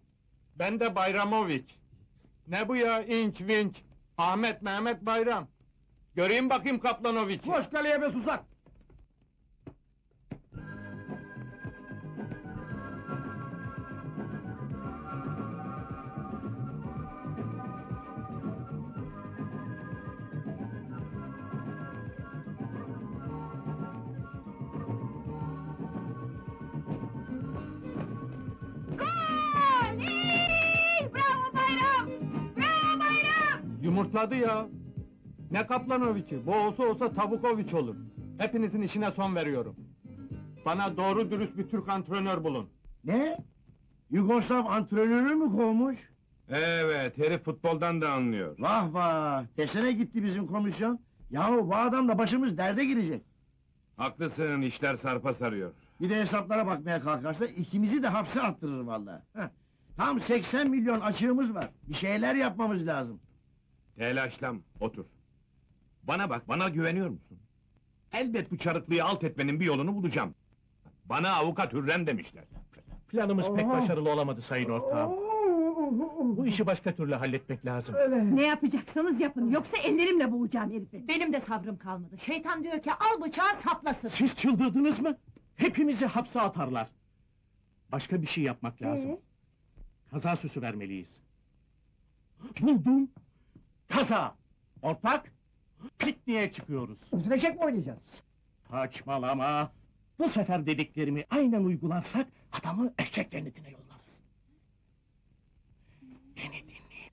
Ben de Bayramoviç. Ne bu ya, inç vinç? Ahmet, Mehmet, Bayram. Göreyim bakayım Kaplanoviç'i. Koş kaleye be susak! Yumurtladı ya! Ne Kaplanoviç'i, bu olsa olsa Tavukoviç olur. Hepinizin işine son veriyorum. Bana doğru dürüst bir Türk antrenör bulun. Ne? Yugoslav antrenörü mü kovmuş? Evet, herif futboldan da anlıyor. Vah vah! Tesere gitti bizim komisyon. Yahu bu adam da başımız derde girecek. Haklısın, işler sarpa sarıyor. Bir de hesaplara bakmaya kalkarsa ikimizi de hapse attırır vallahi. Tam 80 milyon açığımız var. Bir şeyler yapmamız lazım. Telaşlam, otur. Bana bak, bana güveniyor musun? Elbet bu çarıklıyı alt etmenin bir yolunu bulacağım. Bana avukat Hürrem demişler. Planımız pek başarılı olamadı sayın ortağım. Bu işi başka türlü halletmek lazım. Öyle. Ne yapacaksanız yapın, yoksa ellerimle boğacağım herifi. Benim de sabrım kalmadı. Şeytan diyor ki, al bıçağı saplasın. Siz çıldırdınız mı? Hepimizi hapse atarlar. Başka bir şey yapmak lazım. Kaza süsü vermeliyiz. Buldum! Kaza! Ortak, pikniğe çıkıyoruz. Uzunacak mı oynayacağız? Saçmalama! Bu sefer dediklerimi aynen uygularsak, adamı eşek cennetine yollarız. Beni dinleyin.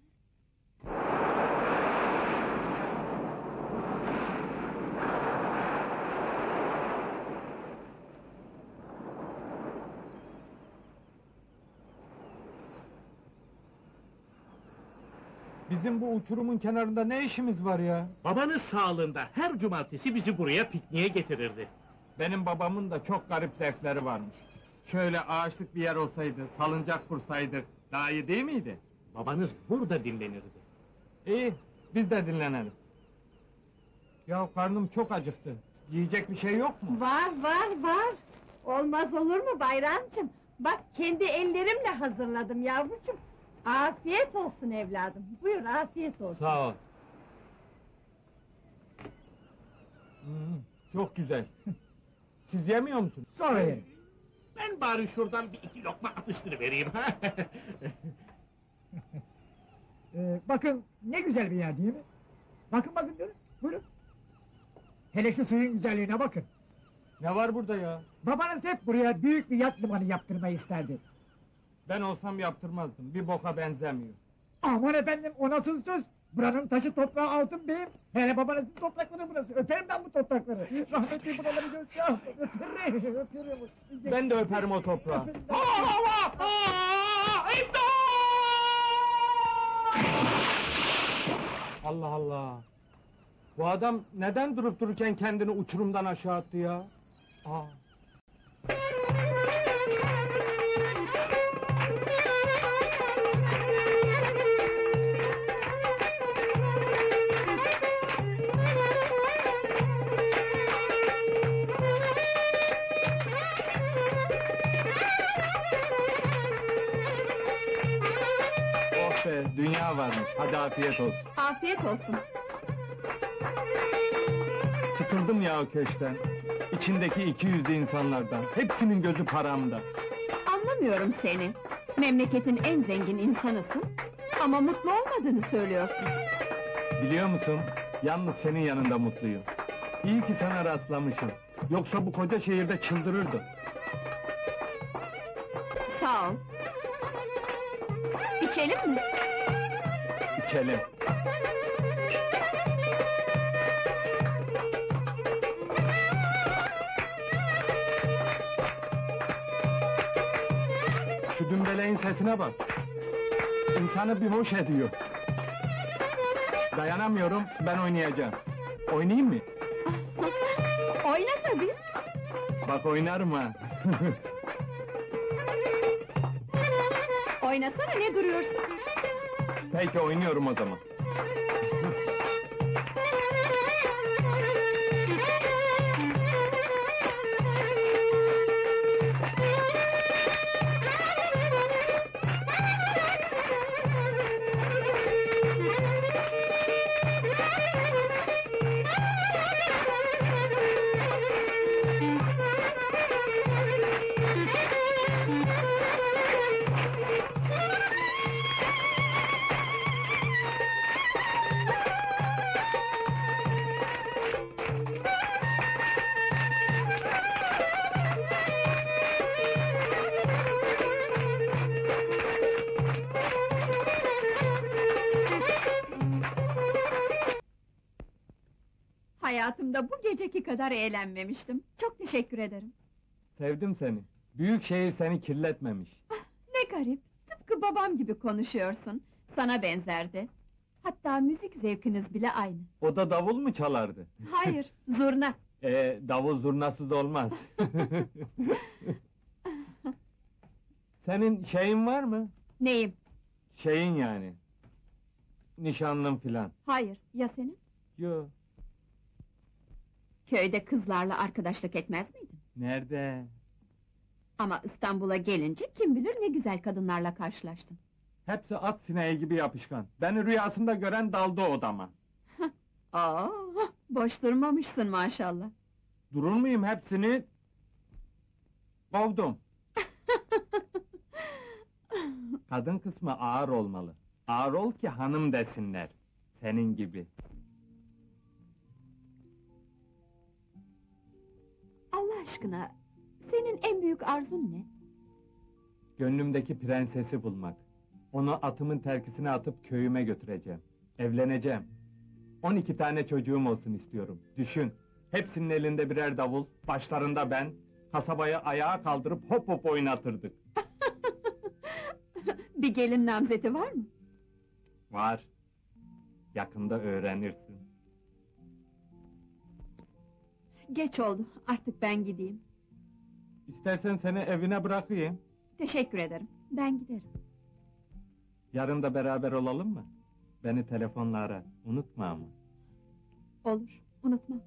Bizim bu uçurumun kenarında ne işimiz var ya? Babanız sağlığında her cumartesi bizi buraya pikniğe getirirdi. Benim babamın da çok garip zevkleri varmış. Şöyle ağaçlık bir yer olsaydı, salıncak kursaydık daha iyi değil miydi? Babanız burada dinlenirdi. İyi, biz de dinlenelim. Ya karnım çok acıktı. Yiyecek bir şey yok mu? Var, var, var. Olmaz olur mu Bayramcığım? Bak kendi ellerimle hazırladım yavrucuğum. Afiyet olsun evladım. Buyur afiyet olsun. Sağ ol. Çok güzel. Siz yemiyor musunuz? Sonra yiyin. Ben bari şuradan bir iki lokma atıştırıvereyim. Bakın ne güzel bir yer değil mi? Bakın bakın diyorum. Buyurun. Hele şu suyun güzelliğine bakın. Ne var burada ya? Babanız hep buraya büyük bir yat limanı yaptırmayı isterdi. Ben olsam yaptırmazdım, bir boka benzemiyor. Aman efendim, o nasıl söz? Buranın taşı toprağı altın beyim. Hele babanızın toprakları burası, öperim ben bu toprakları. Rahmetli buraları göstereyim, öperim, öperim. Ben de öperim o toprağı. Öperim, Allah Allah! Bu adam neden durup dururken kendini uçurumdan aşağı attı ya? Aa. Oh be, dünya varmış. Hadi afiyet olsun. Afiyet olsun. Sıkıldım ya o köşkten, içindeki 200'lü insanlardan, hepsinin gözü paramda. Anlamıyorum seni, memleketin en zengin insanısın ama mutlu olmadığını söylüyorsun. Biliyor musun, yalnız senin yanında mutluyum. İyi ki sana rastlamışım, yoksa bu koca şehirde çıldırırdım. Sağ ol. İçelim mi? İçelim. Şu dümbeleğin sesine bak! İnsanı bir hoş ediyor! Dayanamıyorum, ben oynayacağım! Oynayayım mı? Oyna tabii! Bak oynarım ha! Oynasana, ne duruyorsun? Peki, oynuyorum o zaman! Hayatımda bu geceki kadar eğlenmemiştim. Çok teşekkür ederim. Sevdim seni. Büyük şehir seni kirletmemiş. Ah, ne garip. Tıpkı babam gibi konuşuyorsun. Sana benzerdi. Hatta müzik zevkiniz bile aynı. O da davul mu çalardı? Hayır, zurna. Davul zurnasız olmaz. Senin şeyin var mı? Neyim? Şeyin yani. Nişanlın filan. Hayır, ya senin? Yo. Köyde kızlarla arkadaşlık etmez miydin? Nerede? Ama İstanbul'a gelince kim bilir ne güzel kadınlarla karşılaştın. Hepsi at sineği gibi yapışkan. Beni rüyasında gören daldı odama. Aa, boş durmamışsın maşallah. Durur muyum, hepsini kovdum. Kadın kısmı ağır olmalı. Ağır ol ki hanım desinler. Senin gibi. Allah aşkına, senin en büyük arzun ne? Gönlümdeki prensesi bulmak. Onu atımın terkisine atıp köyüme götüreceğim. Evleneceğim. 12 tane çocuğum olsun istiyorum. Düşün, hepsinin elinde birer davul, başlarında ben... ...kasabayı ayağa kaldırıp hop hop oynatırdık. Bir gelin namzeti var mı? Var. Yakında öğrenirsin. Geç oldu, artık ben gideyim. İstersen seni evine bırakayım. Teşekkür ederim, ben giderim. Yarın da beraber olalım mı? Beni telefonla ara, unutma ama. Olur, unutmam.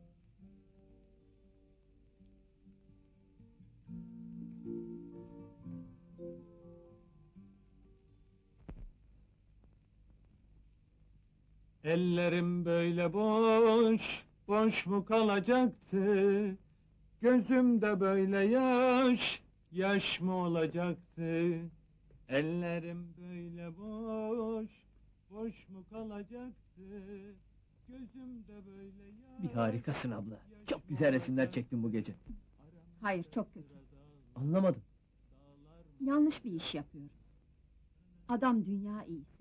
Ellerim böyle boş, boş mu kalacaktı? Gözümde böyle yaş, yaş mı olacaktı? Ellerim böyle boş, boş mu kalacaktı? Gözümde böyle yaş... Bir harikasın abla, çok güzel resimler çektin bu gece. Hayır, çok kötü. Anlamadım. Yanlış bir iş yapıyoruz. Adam dünya iyisi.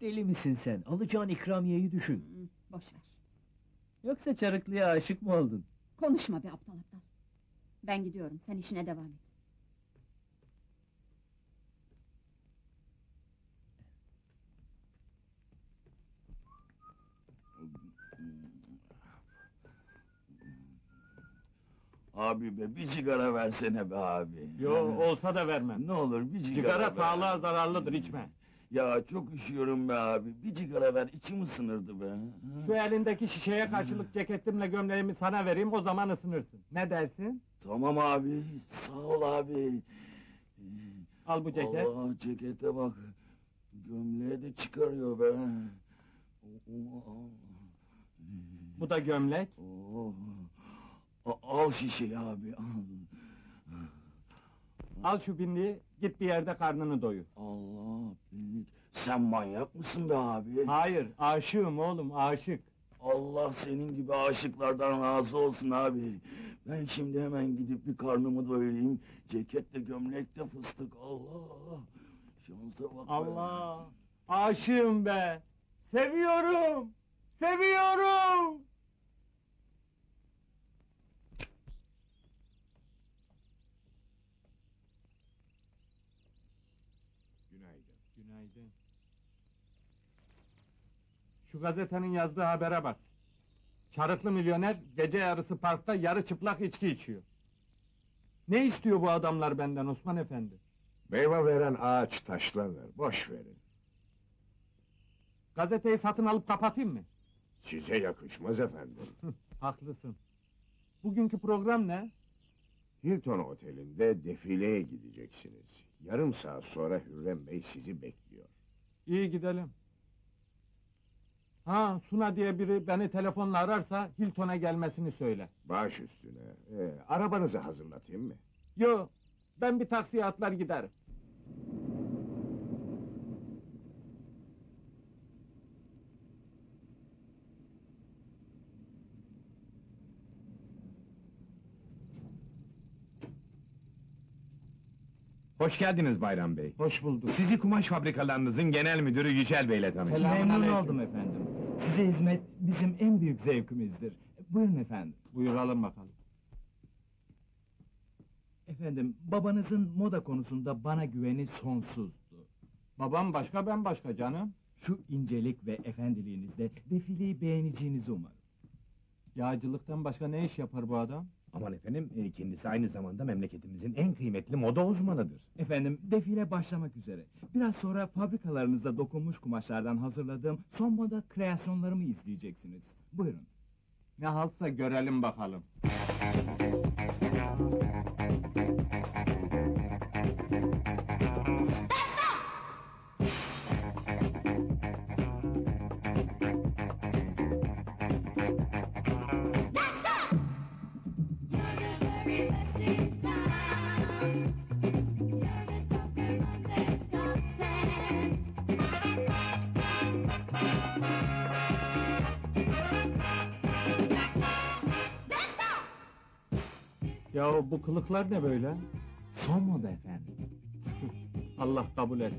Deli misin sen? Alacağın ikramiyeyi düşün. Boş ver. Yoksa Çarıklı'ya aşık mı oldun? Konuşma be aptal aptal. Ben gidiyorum, sen işine devam et. Abi be, bir sigara versene be abi. Yo, olsa da vermem. Ne olur bir sigara. Sigara sağlığa zararlıdır, içme. Ya çok üşüyorum be abi, bir sigara ver, içim ısınırdı be! Şu elindeki şişeye karşılık ceketimle gömleğimi sana vereyim, o zaman ısınırsın. Ne dersin? Tamam abi, sağ ol abi! Al bu ceket! Allah, cekete bak! Gömleği de çıkarıyor be! Bu da gömlek! Al şişeyi abi, al! Al şu binliği, git bir yerde karnını doyur. Allah, binlik! Sen manyak mısın be abi? Hayır, aşığım oğlum, aşık! Allah senin gibi aşıklardan razı olsun abi! Ben şimdi hemen gidip bir karnımı doyurayım, ceket de gömlek de fıstık, Allah! Şansa bak Allah! Be. Aşığım be! Seviyorum! Seviyorum! Şu gazetenin yazdığı habere bak! Çarıklı milyoner, gece yarısı parkta yarı çıplak içki içiyor. Ne istiyor bu adamlar benden Osman efendi? Meyve veren ağaç taşlanır, boş verin. Gazeteyi satın alıp kapatayım mı? Size yakışmaz efendim. Haklısın. Bugünkü program ne? Hilton Oteli'nde defileye gideceksiniz. Yarım saat sonra Hürrem Bey sizi bekliyor. İyi, gidelim. Ha, Suna diye biri beni telefonla ararsa Hilton'a gelmesini söyle. Baş üstüne. Arabanızı hazırlatayım mı? Yo, ben bir taksiye atlar giderim. Hoş geldiniz Bayram Bey. Hoş bulduk. Sizi kumaş fabrikalarınızın genel müdürü Yücel Bey'le tanıştım. Memnun oldum efendim. Size hizmet bizim en büyük zevkimizdir. Buyurun efendim. Buyuralım bakalım. Efendim, babanızın moda konusunda bana güveni sonsuzdu. Babam başka, ben başka canım. Şu incelik ve efendiliğinizle defileyi beğeneceğinizi umarım. Yağcılıktan başka ne iş yapar bu adam? Aman efendim, kendisi aynı zamanda memleketimizin en kıymetli moda uzmanıdır. Efendim, defile başlamak üzere. Biraz sonra fabrikalarınızda dokunmuş kumaşlardan hazırladığım son moda kreasyonlarımı izleyeceksiniz. Buyurun. Ne haltsa görelim bakalım. Ya bu kılıklar ne böyle? Son moda efendim. Allah kabul et.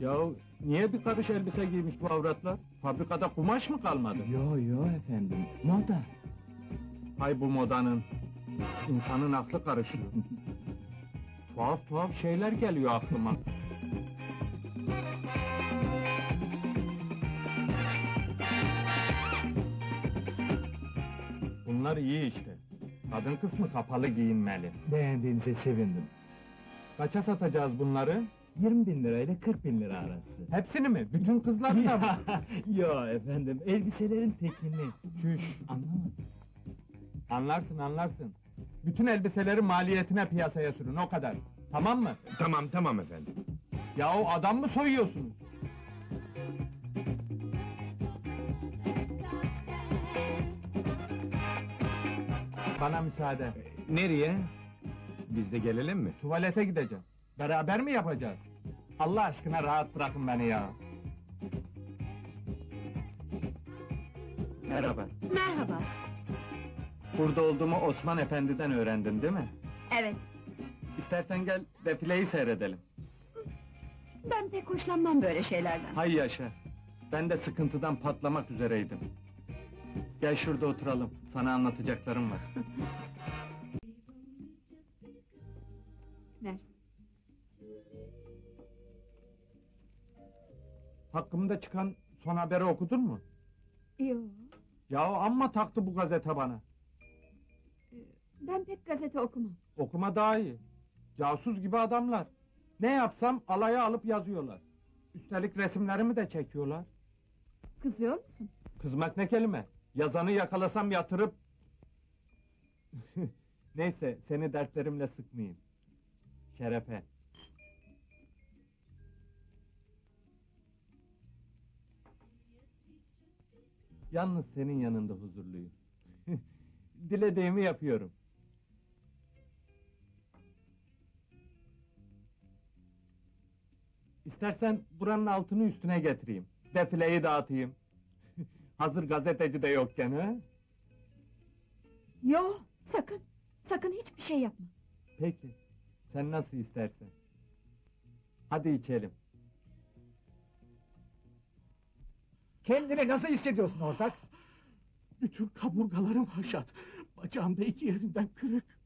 Ya niye bir karış elbise giymiş bu avratlar? Fabrikada kumaş mı kalmadı? Yo efendim, moda. Hay bu modanın. İnsanın aklı karışıyor. Tuhaf tuhaf şeyler geliyor aklıma. Bunlar iyi işte. Kadın kısmı kapalı giyinmeli. Beğendiğinize sevindim. Kaça satacağız bunları? 20.000 lirayla 40.000 lira arası. Hepsini mi? Bütün kızlar da mı? Yo efendim, elbiselerin tekini. Çüş! Anlamadım. Anlarsın, anlarsın. Bütün elbiseleri maliyetine piyasaya sürün, o kadar. Tamam mı? Tamam, tamam efendim. Yahu adam mı soyuyorsunuz? Bana müsaade. Nereye? Biz de gelelim mi? Tuvalete gideceğim. Beraber mi yapacağız? Allah aşkına rahat bırakın beni ya! Merhaba. Merhaba. Burada olduğumu Osman Efendi'den öğrendin değil mi? Evet. İstersen gel defileyi seyredelim. Ben pek hoşlanmam böyle şeylerden. Hay yaşa! Ben de sıkıntıdan patlamak üzereydim. Gel şurada oturalım, sana anlatacaklarım var. Ver. Hakkımda çıkan son haberi okudun mu? Yoo. Yahu amma taktı bu gazete bana. Ben pek gazete okumam. Okuma daha iyi. Casus gibi adamlar. Ne yapsam alaya alıp yazıyorlar. Üstelik resimlerimi de çekiyorlar. Kızıyor musun? Kızmak ne kelime? Yazanı yakalasam yatırıp... Neyse, seni dertlerimle sıkmayayım. Şerefe. Yalnız senin yanında huzurluyum. Dilediğimi yapıyorum. İstersen buranın altını üstüne getireyim. Defileyi dağıtayım. Hazır gazeteci de yokken ha? Yo, sakın! Sakın hiçbir şey yapma! Peki, sen nasıl istersen. Hadi içelim. Kendini nasıl hissediyorsun ortak? Bütün kaburgalarım haşat. Bacağımda iki yerinden kırık.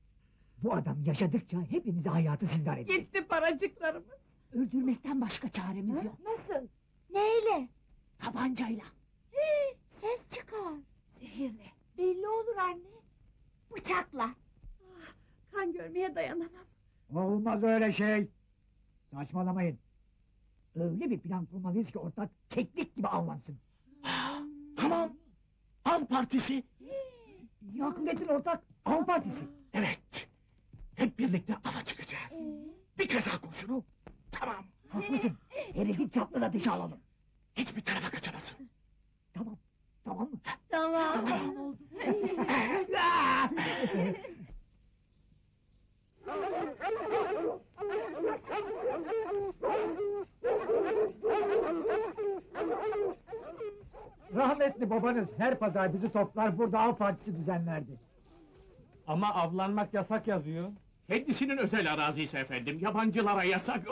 Bu adam yaşadıkça hepimize hayatı zindan ediyor. Gitti paracıklarımız. Öldürmekten başka çaremiz yok. Nasıl? Neyle? Tabancayla. Hii, ses çıkar. Zehirle. Belli olur anne. Bıçakla. Ah, kan görmeye dayanamam. Olmaz öyle şey. Saçmalamayın. Öyle bir plan kurmalıyız ki ortak keklik gibi avlansın. Tamam. Av partisi. İyi akıl ettin ortak. Av partisi. Evet. Hep birlikte ava çıkacağız. Bir kaza kurşunu. Tamam. Haklısın. Herifi çaplı da dışa alalım. Hiçbir tarafa kaçamazsın. Tamam. Tamam mı? Tamam. Tamam. Rahmetli babanız her pazar bizi toplar, burada av partisi düzenlerdi. Ama avlanmak yasak yazıyor. Kendisinin özel arazisi efendim, yabancılara yasak.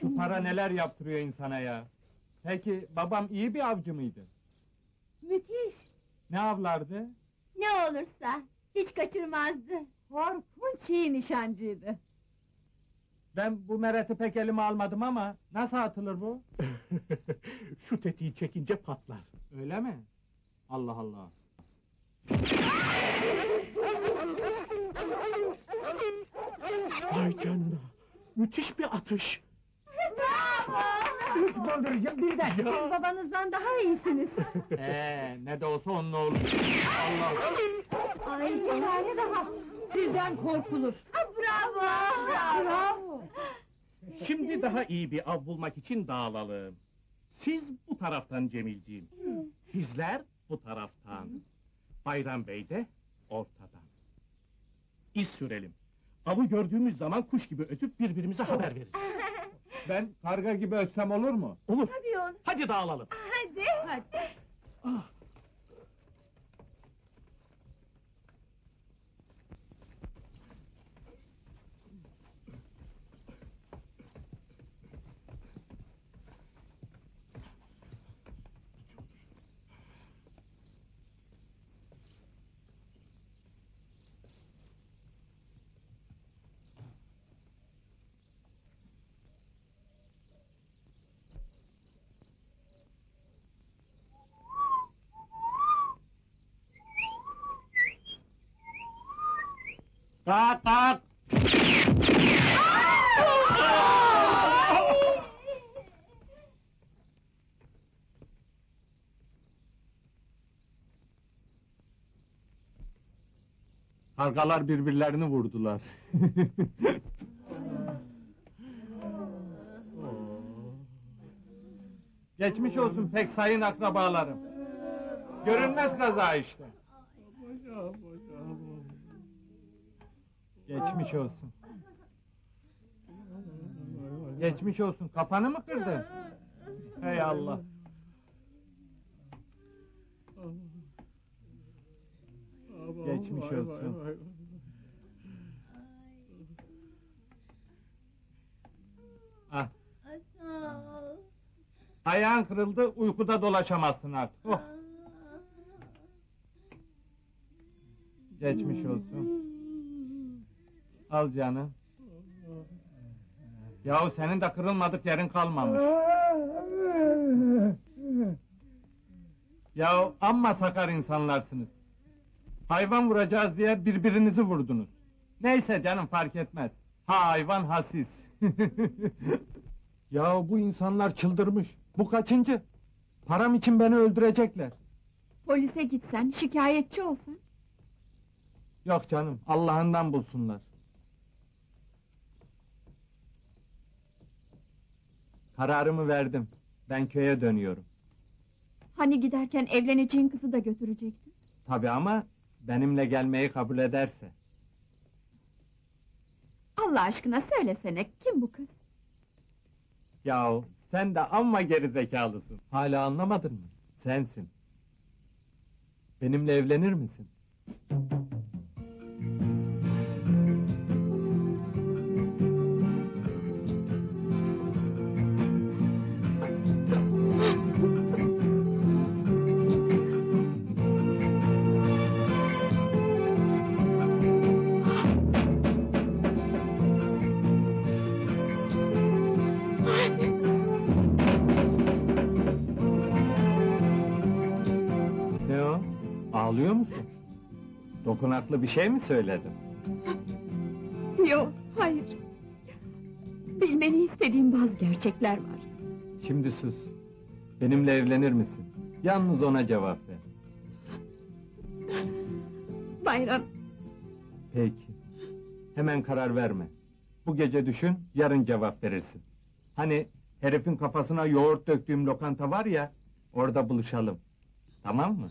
Şu para neler yaptırıyor insana ya! Peki, babam iyi bir avcı mıydı? Müthiş! Ne avlardı? Ne olursa, hiç kaçırmazdı. Korkunç iyi nişancıydı. Ben bu mereti pek elime almadım ama, nasıl atılır bu? Şu tetiği çekince patlar. Öyle mi? Allah Allah! Vay canına! Müthiş bir atış! Bravo! Üç baldırıcım birden! Siz babanızdan daha iyisiniz! Ne de olsa onun oğlu! Allah! Ay, bir tane daha! Sizden korkulur! Bravo! Bravo! Şimdi daha iyi bir av bulmak için dağılalım. Siz bu taraftan Cemilciğim. Bizler bu taraftan. Bayram Bey de ortadan. İz sürelim. Avı gördüğümüz zaman kuş gibi ötüp birbirimize haber veririz. Ben karga gibi ötsem olur mu? Olur. Tabii olur. Hadi dağılalım. Hadi. Hadi. Ah. Dağıt, dağıt! Kargalar birbirlerini vurdular. Geçmiş olsun pek sayın akrabalarım. Görünmez kaza işte. Geçmiş olsun. Geçmiş olsun, kafanı mı kırdın? Hey Allah! Geçmiş olsun. Ah. Ayağın kırıldı, uykuda dolaşamazsın artık. Oh. Geçmiş olsun. Al canım. Yahu senin de kırılmadık yerin kalmamış. Yahu amma sakar insanlarsınız. Hayvan vuracağız diye birbirinizi vurdunuz. Neyse canım, fark etmez. Ha hayvan, ha siz. Yahu bu insanlar çıldırmış. Bu kaçıncı? Param için beni öldürecekler. Polise gitsen, şikayetçi olsan. Yok canım, Allah'ından bulsunlar. Kararımı verdim. Ben köye dönüyorum. Hani giderken evleneceğin kızı da götürecektin? Tabii ama benimle gelmeyi kabul ederse. Allah aşkına söylesene, kim bu kız? Yahu sen de amma gerizekalısın. Hala anlamadın mı? Sensin. Benimle evlenir misin? Ağlıyor musun? Dokunaklı bir şey mi söyledim? Yok, hayır. Bilmeni istediğim bazı gerçekler var. Şimdi sus. Benimle evlenir misin? Yalnız ona cevap ver. Bayram. Peki. Hemen karar verme. Bu gece düşün, yarın cevap verirsin. Hani herifin kafasına yoğurt döktüğüm lokanta var ya, orada buluşalım. Tamam mı?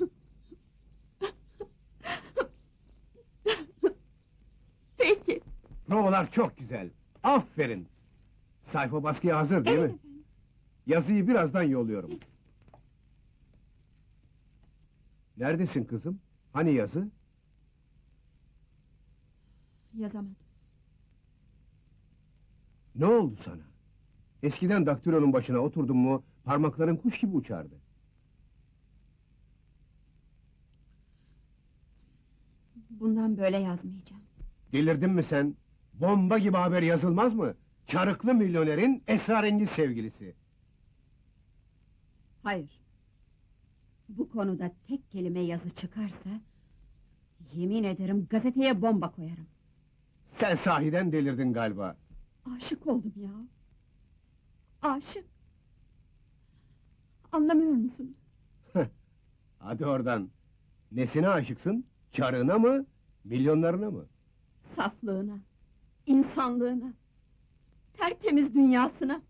Peki. Provalar çok güzel. Aferin. Sayfa baskıya hazır değil mi? Efendim. Yazıyı birazdan yolluyorum. Neredesin kızım? Hani yazı? Yazamadım. Ne oldu sana? Eskiden daktilonun başına oturdun mu, parmakların kuş gibi uçardı. Bundan böyle yazmayacağım. Delirdin mi sen? Bomba gibi haber yazılmaz mı? Çarıklı milyonerin esrarengiz sevgilisi. Hayır. Bu konuda tek kelime yazı çıkarsa, yemin ederim gazeteye bomba koyarım. Sen sahiden delirdin galiba. Aşık oldum ya. Aşık. Anlamıyor musunuz? Hadi oradan. Nesine aşıksın? Çarığına mı? Milyonlarına mı? Saflığına, insanlığına, tertemiz dünyasına.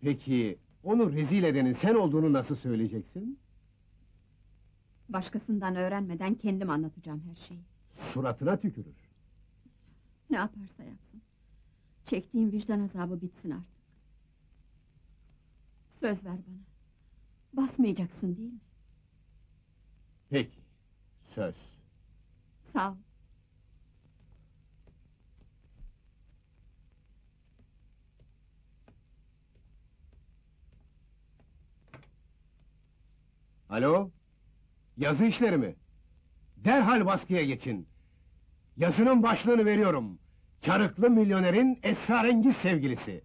Peki, onu rezil edenin sen olduğunu nasıl söyleyeceksin? Başkasından öğrenmeden kendim anlatacağım her şeyi. Suratına tükürür. Ne yaparsa yapsın. Çektiğim vicdan azabı bitsin artık. Söz ver bana. Basmayacaksın değil mi? Peki, söz. Sağ ol. Alo? Yazı işleri mi? Derhal baskıya geçin! Yazının başlığını veriyorum! Çarıklı milyonerin esrarengiz sevgilisi!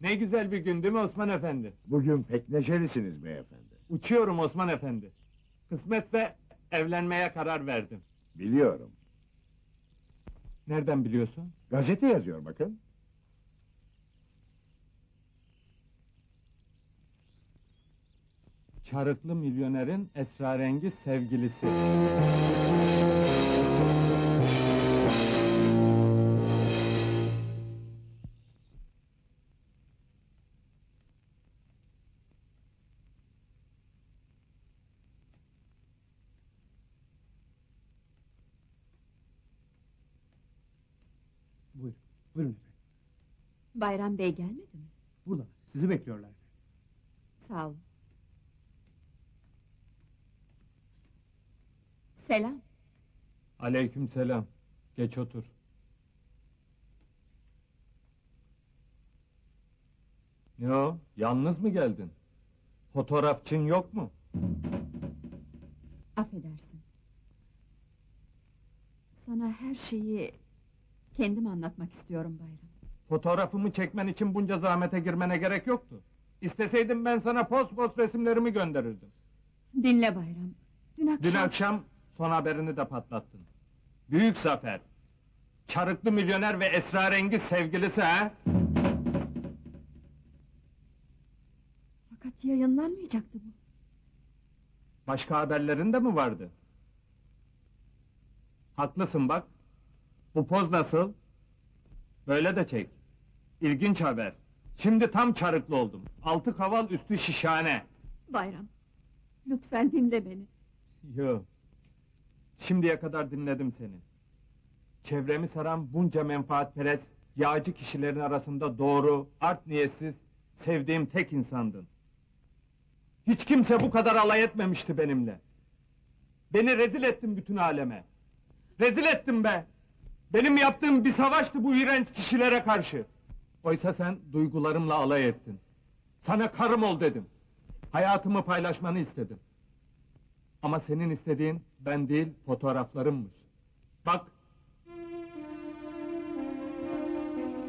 Ne güzel bir gün değil mi Osman Efendi? Bugün pek neşelisiniz beyefendi. Uçuyorum Osman Efendi. Kısmetse evlenmeye karar verdim. Biliyorum. Nereden biliyorsun? Gazete yazıyor bakın. Çarıklı Milyoner'in esrarengiz sevgilisi. Buyurun, buyurun efendim. Bayram Bey gelmedi mi? Buradalar, sizi bekliyorlar efendim. Sağ olun. Selam. Aleyküm selam. Geç otur. Ne o? Yalnız mı geldin? Fotoğrafçın yok mu? Affedersin. Sana her şeyi kendim anlatmak istiyorum Bayram. Fotoğrafımı çekmen için bunca zahmete girmene gerek yoktu. İsteseydim ben sana post resimlerimi gönderirdim. Dinle Bayram. Dün akşam son haberini de patlattın. Büyük zafer! Çarıklı Milyoner ve esrarengiz sevgilisi ha? Fakat yayınlanmayacaktı bu. Başka haberlerin de mi vardı? Haklısın bak. Bu poz nasıl? Böyle de çek. İlginç haber. Şimdi tam çarıklı oldum. Altı kaval üstü şişhane. Bayram, lütfen dinle beni. Yo, şimdiye kadar dinledim seni. Çevremi saran bunca menfaatperest, yağcı kişilerin arasında doğru, art niyetsiz, sevdiğim tek insandın. Hiç kimse bu kadar alay etmemişti benimle. Beni rezil ettin bütün aleme. Rezil ettin be! Benim yaptığım bir savaştı bu iğrenç kişilere karşı. Oysa sen duygularımla alay ettin. Sana karım ol dedim. Hayatımı paylaşmanı istedim. Ama senin istediğin ben değil, fotoğraflarımmış. Bak!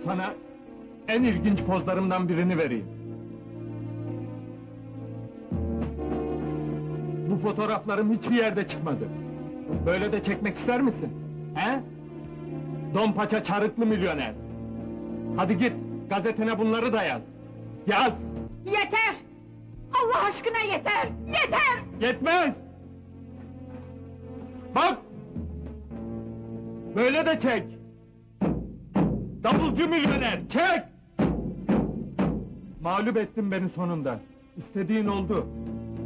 Sana en ilginç pozlarımdan birini vereyim. Bu fotoğraflarım hiçbir yerde çıkmadı. Böyle de çekmek ister misin? He? Dompaça Çarıklı Milyoner! Hadi git, gazetene bunları da yaz! Yaz! Yeter! Allah aşkına yeter! Yeter! Yetmez! Bak! Böyle de çek! Davulcu Milyoner, çek! Mağlup ettin beni sonunda. İstediğin oldu.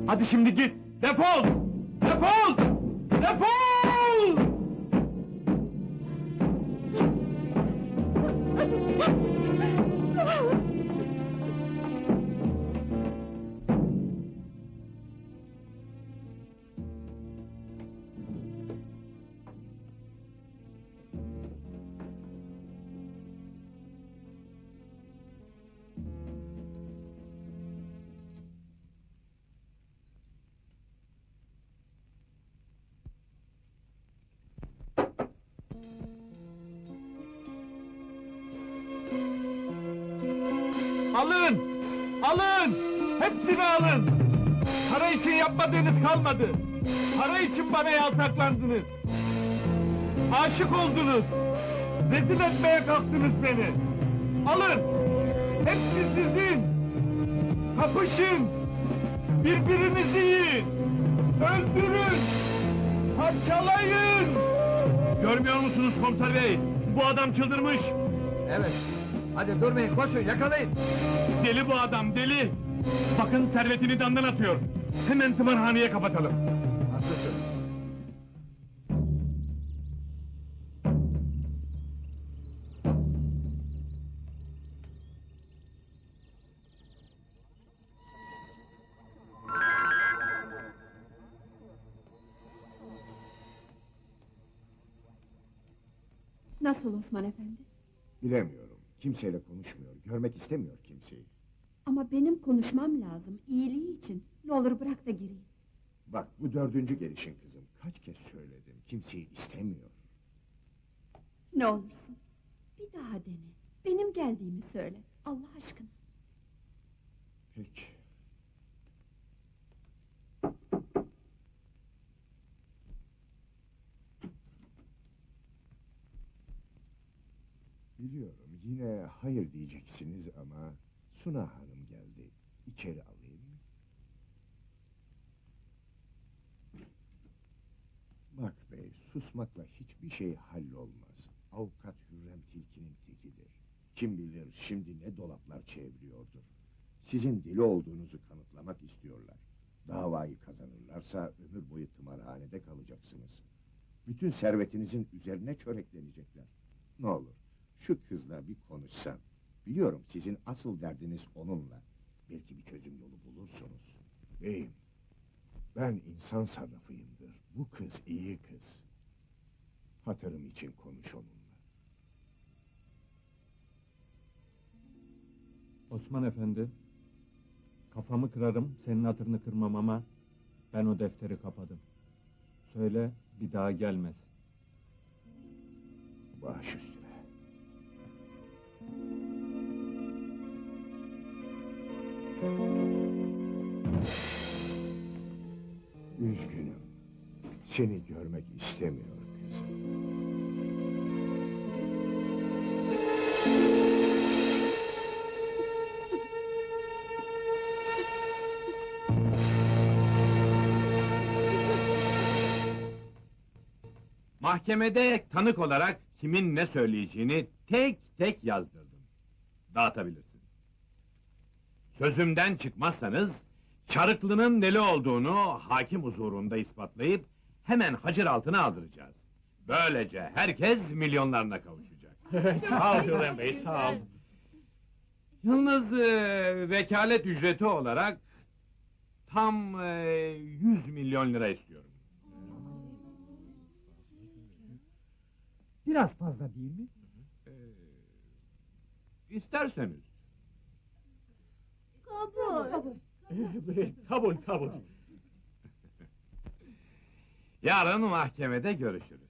Hadi şimdi git, defol! Defol! Defol! Alın! Alın! Hepsini alın! Para için yapmadığınız kalmadı! Para için bana yaltaklandınız! Aşık oldunuz! Rezil etmeye kalktınız beni! Alın! Hepsi sizin! Kapışın! Birbirinizi yiyin! Öldürün! Parçalayın! Görmüyor musunuz komiser bey? Bu adam çıldırmış! Evet! Hadi durmayın, koşun, yakalayın! Deli bu adam, deli! Bakın servetini damdan atıyor! Hemen tımarhaneye kapatalım! Haklısın! Nasıl Osman Efendi? Bilemiyorum. Kimseyle konuşmuyor, görmek istemiyor kimseyi. Ama benim konuşmam lazım, iyiliği için. Ne olur bırak da gireyim. Bak, bu dördüncü gelişin kızım. Kaç kez söyledim, kimseyi istemiyor. Ne olursun, bir daha dene. Benim geldiğimi söyle, Allah aşkına. İplik. Biliyorum, yine hayır diyeceksiniz ama Suna Hanım geldi. İçeri alayım mı? Bak bey, susmakla hiçbir şey hallolmaz. Avukat Hürrem tilkinin tekidir. Kim bilir şimdi ne dolaplar çeviriyordur. Sizin deli olduğunuzu kanıtlamak istiyorlar. Davayı kazanırlarsa ömür boyu tımarhanede kalacaksınız. Bütün servetinizin üzerine çöreklenecekler. Ne olur, şu kızla bir konuşsan. Biliyorum sizin asıl derdiniz onunla. Belki bir çözüm yolu bulursunuz. Beyim, ben insan sarrafıyımdır. Bu kız iyi kız. Hatırım için konuş onunla. Osman efendi, kafamı kırarım, senin hatırını kırmam ama ben o defteri kapadım. Söyle, bir daha gelmez. Baş üstüne. Üzgünüm, seni görmek istemiyorum. Mahkemede tanık olarak kimin ne söyleyeceğini tek tek yazdırdım. Dağıtabilirsin. Sözümden çıkmazsanız, Çarıklı'nın deli olduğunu hakim huzurunda ispatlayıp hemen hacir altına aldıracağız. Böylece herkes milyonlarına kavuşacak. Sağ ol Hürrem Bey, sağ ol. Yalnız vekalet ücreti olarak tam 100 milyon lira istiyorum. Biraz fazla değil mi? İsterseniz. Kabul. Kabul. Yarın mahkemede görüşürüz.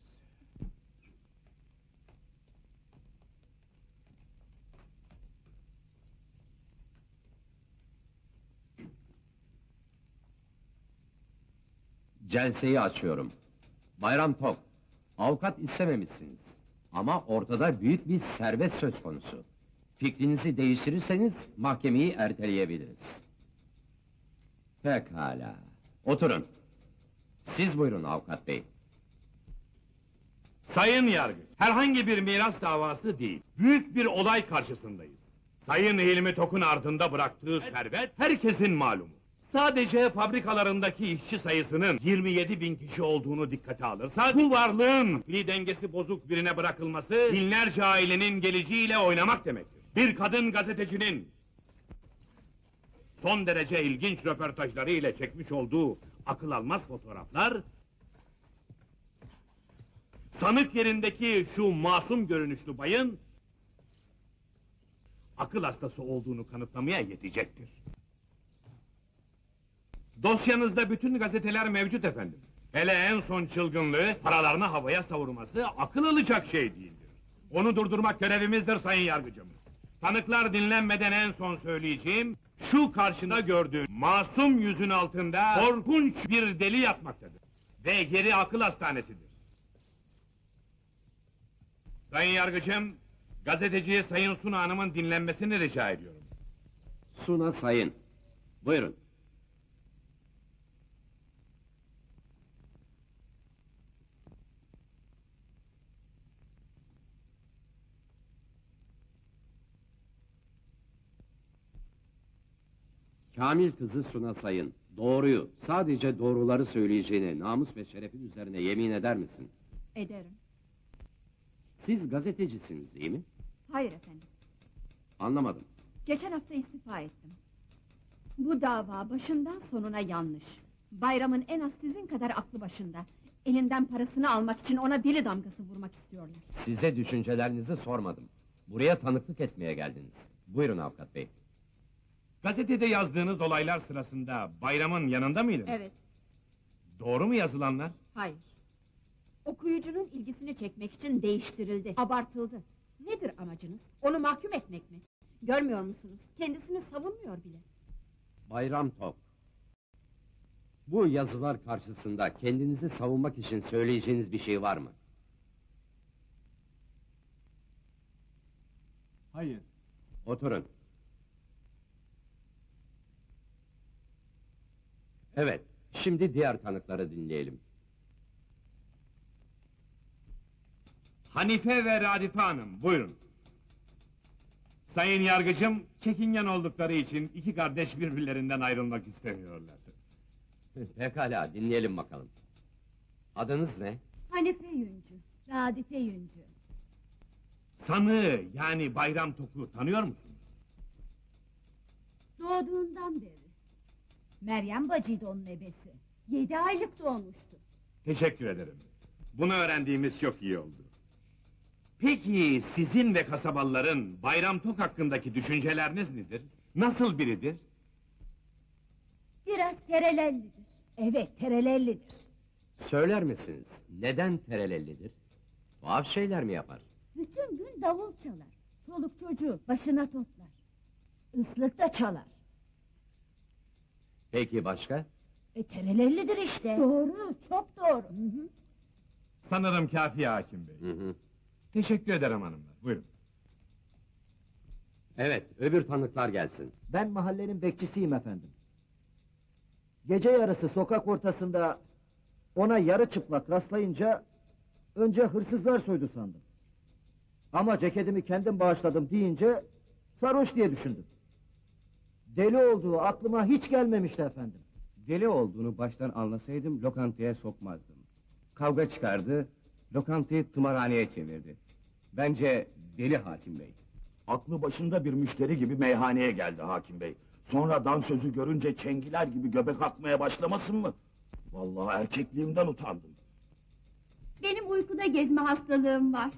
Celseyi açıyorum. Bayram Tok, avukat istememişsiniz. Ama ortada büyük bir servet söz konusu. Fikrinizi değiştirirseniz mahkemeyi erteleyebiliriz. Pekala. Oturun. Siz buyurun avukat bey. Sayın yargıç, herhangi bir miras davası değil, büyük bir olay karşısındayız. Sayın Hilmi Tok'un ardında bıraktığı servet herkesin malumu. Sadece fabrikalarındaki işçi sayısının 27 bin kişi olduğunu dikkate alırsak, bu varlığın akli dengesi bozuk birine bırakılması, binlerce ailenin geleceğiyle oynamak demektir. Bir kadın gazetecinin son derece ilginç röportajları ile çekmiş olduğu akıl almaz fotoğraflar, sanık yerindeki şu masum görünüşlü bayın akıl hastası olduğunu kanıtlamaya yetecektir. Dosyanızda bütün gazeteler mevcut efendim. Hele en son çılgınlığı, paralarını havaya savurması akıl alacak şey değildir. Onu durdurmak görevimizdir sayın yargıcım. Tanıklar dinlenmeden en son söyleyeceğim, şu karşında gördüğün masum yüzün altında korkunç bir deli yatmaktadır. Ve geri akıl hastanesidir. Sayın yargıcım, gazeteciye sayın Suna Hanım'ın dinlenmesini rica ediyorum. Suna sayın, buyurun. Kamil kızı Suna sayın, doğruyu, sadece doğruları söyleyeceğine namus ve şerefin üzerine yemin eder misin? Ederim. Siz gazetecisiniz değil mi? Hayır efendim. Anlamadım. Geçen hafta istifa ettim. Bu dava başından sonuna yanlış. Bayram'ın en az sizin kadar aklı başında. Elinden parasını almak için ona dili damgası vurmak istiyorlar. Size düşüncelerinizi sormadım. Buraya tanıklık etmeye geldiniz. Buyurun avukat bey. Gazetede yazdığınız olaylar sırasında Bayram'ın yanında mıydınız? Evet. Doğru mu yazılanlar? Hayır. Okuyucunun ilgisini çekmek için değiştirildi, abartıldı. Nedir amacınız? Onu mahkum etmek mi? Görmüyor musunuz? Kendisini savunmuyor bile. Bayram Tok. Bu yazılar karşısında kendinizi savunmak için söyleyeceğiniz bir şey var mı? Hayır. Oturun. Evet, şimdi diğer tanıkları dinleyelim. Hanife ve Radife Hanım, buyurun. Sayın yargıcım, çekingen oldukları için iki kardeş birbirlerinden ayrılmak istemiyorlardı. Pekala, dinleyelim bakalım. Adınız ne? Hanife Yüncü, Radife Yüncü. Sanığı, yani Bayram Tok'u tanıyor musunuz? Doğduğundan beri. Meryem bacıydı onun ebesi. 7 aylık doğmuştu. Teşekkür ederim. Bunu öğrendiğimiz çok iyi oldu. Peki, sizin ve kasabalıların Bayram Tok hakkındaki düşünceleriniz nedir? Nasıl biridir? Biraz terelellidir. Evet, terelellidir. Söyler misiniz, neden terelellidir? Tuhaf şeyler mi yapar? Bütün gün davul çalar. Çoluk çocuğu başına toplar. Islıkta çalar. Peki başka? Terelellidir işte. Doğru, çok doğru. Hı hı. Sanırım kafi hakim bey. Hı hı. Teşekkür ederim hanımlar, buyurun. Evet, öbür tanıklar gelsin. Ben mahallenin bekçisiyim efendim. Gece yarısı sokak ortasında ona yarı çıplak rastlayınca önce hırsızlar soydu sandım. Ama ceketimi kendim bağışladım deyince sarhoş diye düşündüm. Deli olduğu aklıma hiç gelmemişti efendim. Deli olduğunu baştan anlasaydım lokantaya sokmazdım. Kavga çıkardı, lokantayı tımarhaneye çevirdi. Bence deli hakim bey. Aklı başında bir müşteri gibi meyhaneye geldi hakim bey. Sonra dansözü görünce çengiler gibi göbek atmaya başlamasın mı? Vallahi erkekliğimden utandım. Benim uykuda gezme hastalığım var.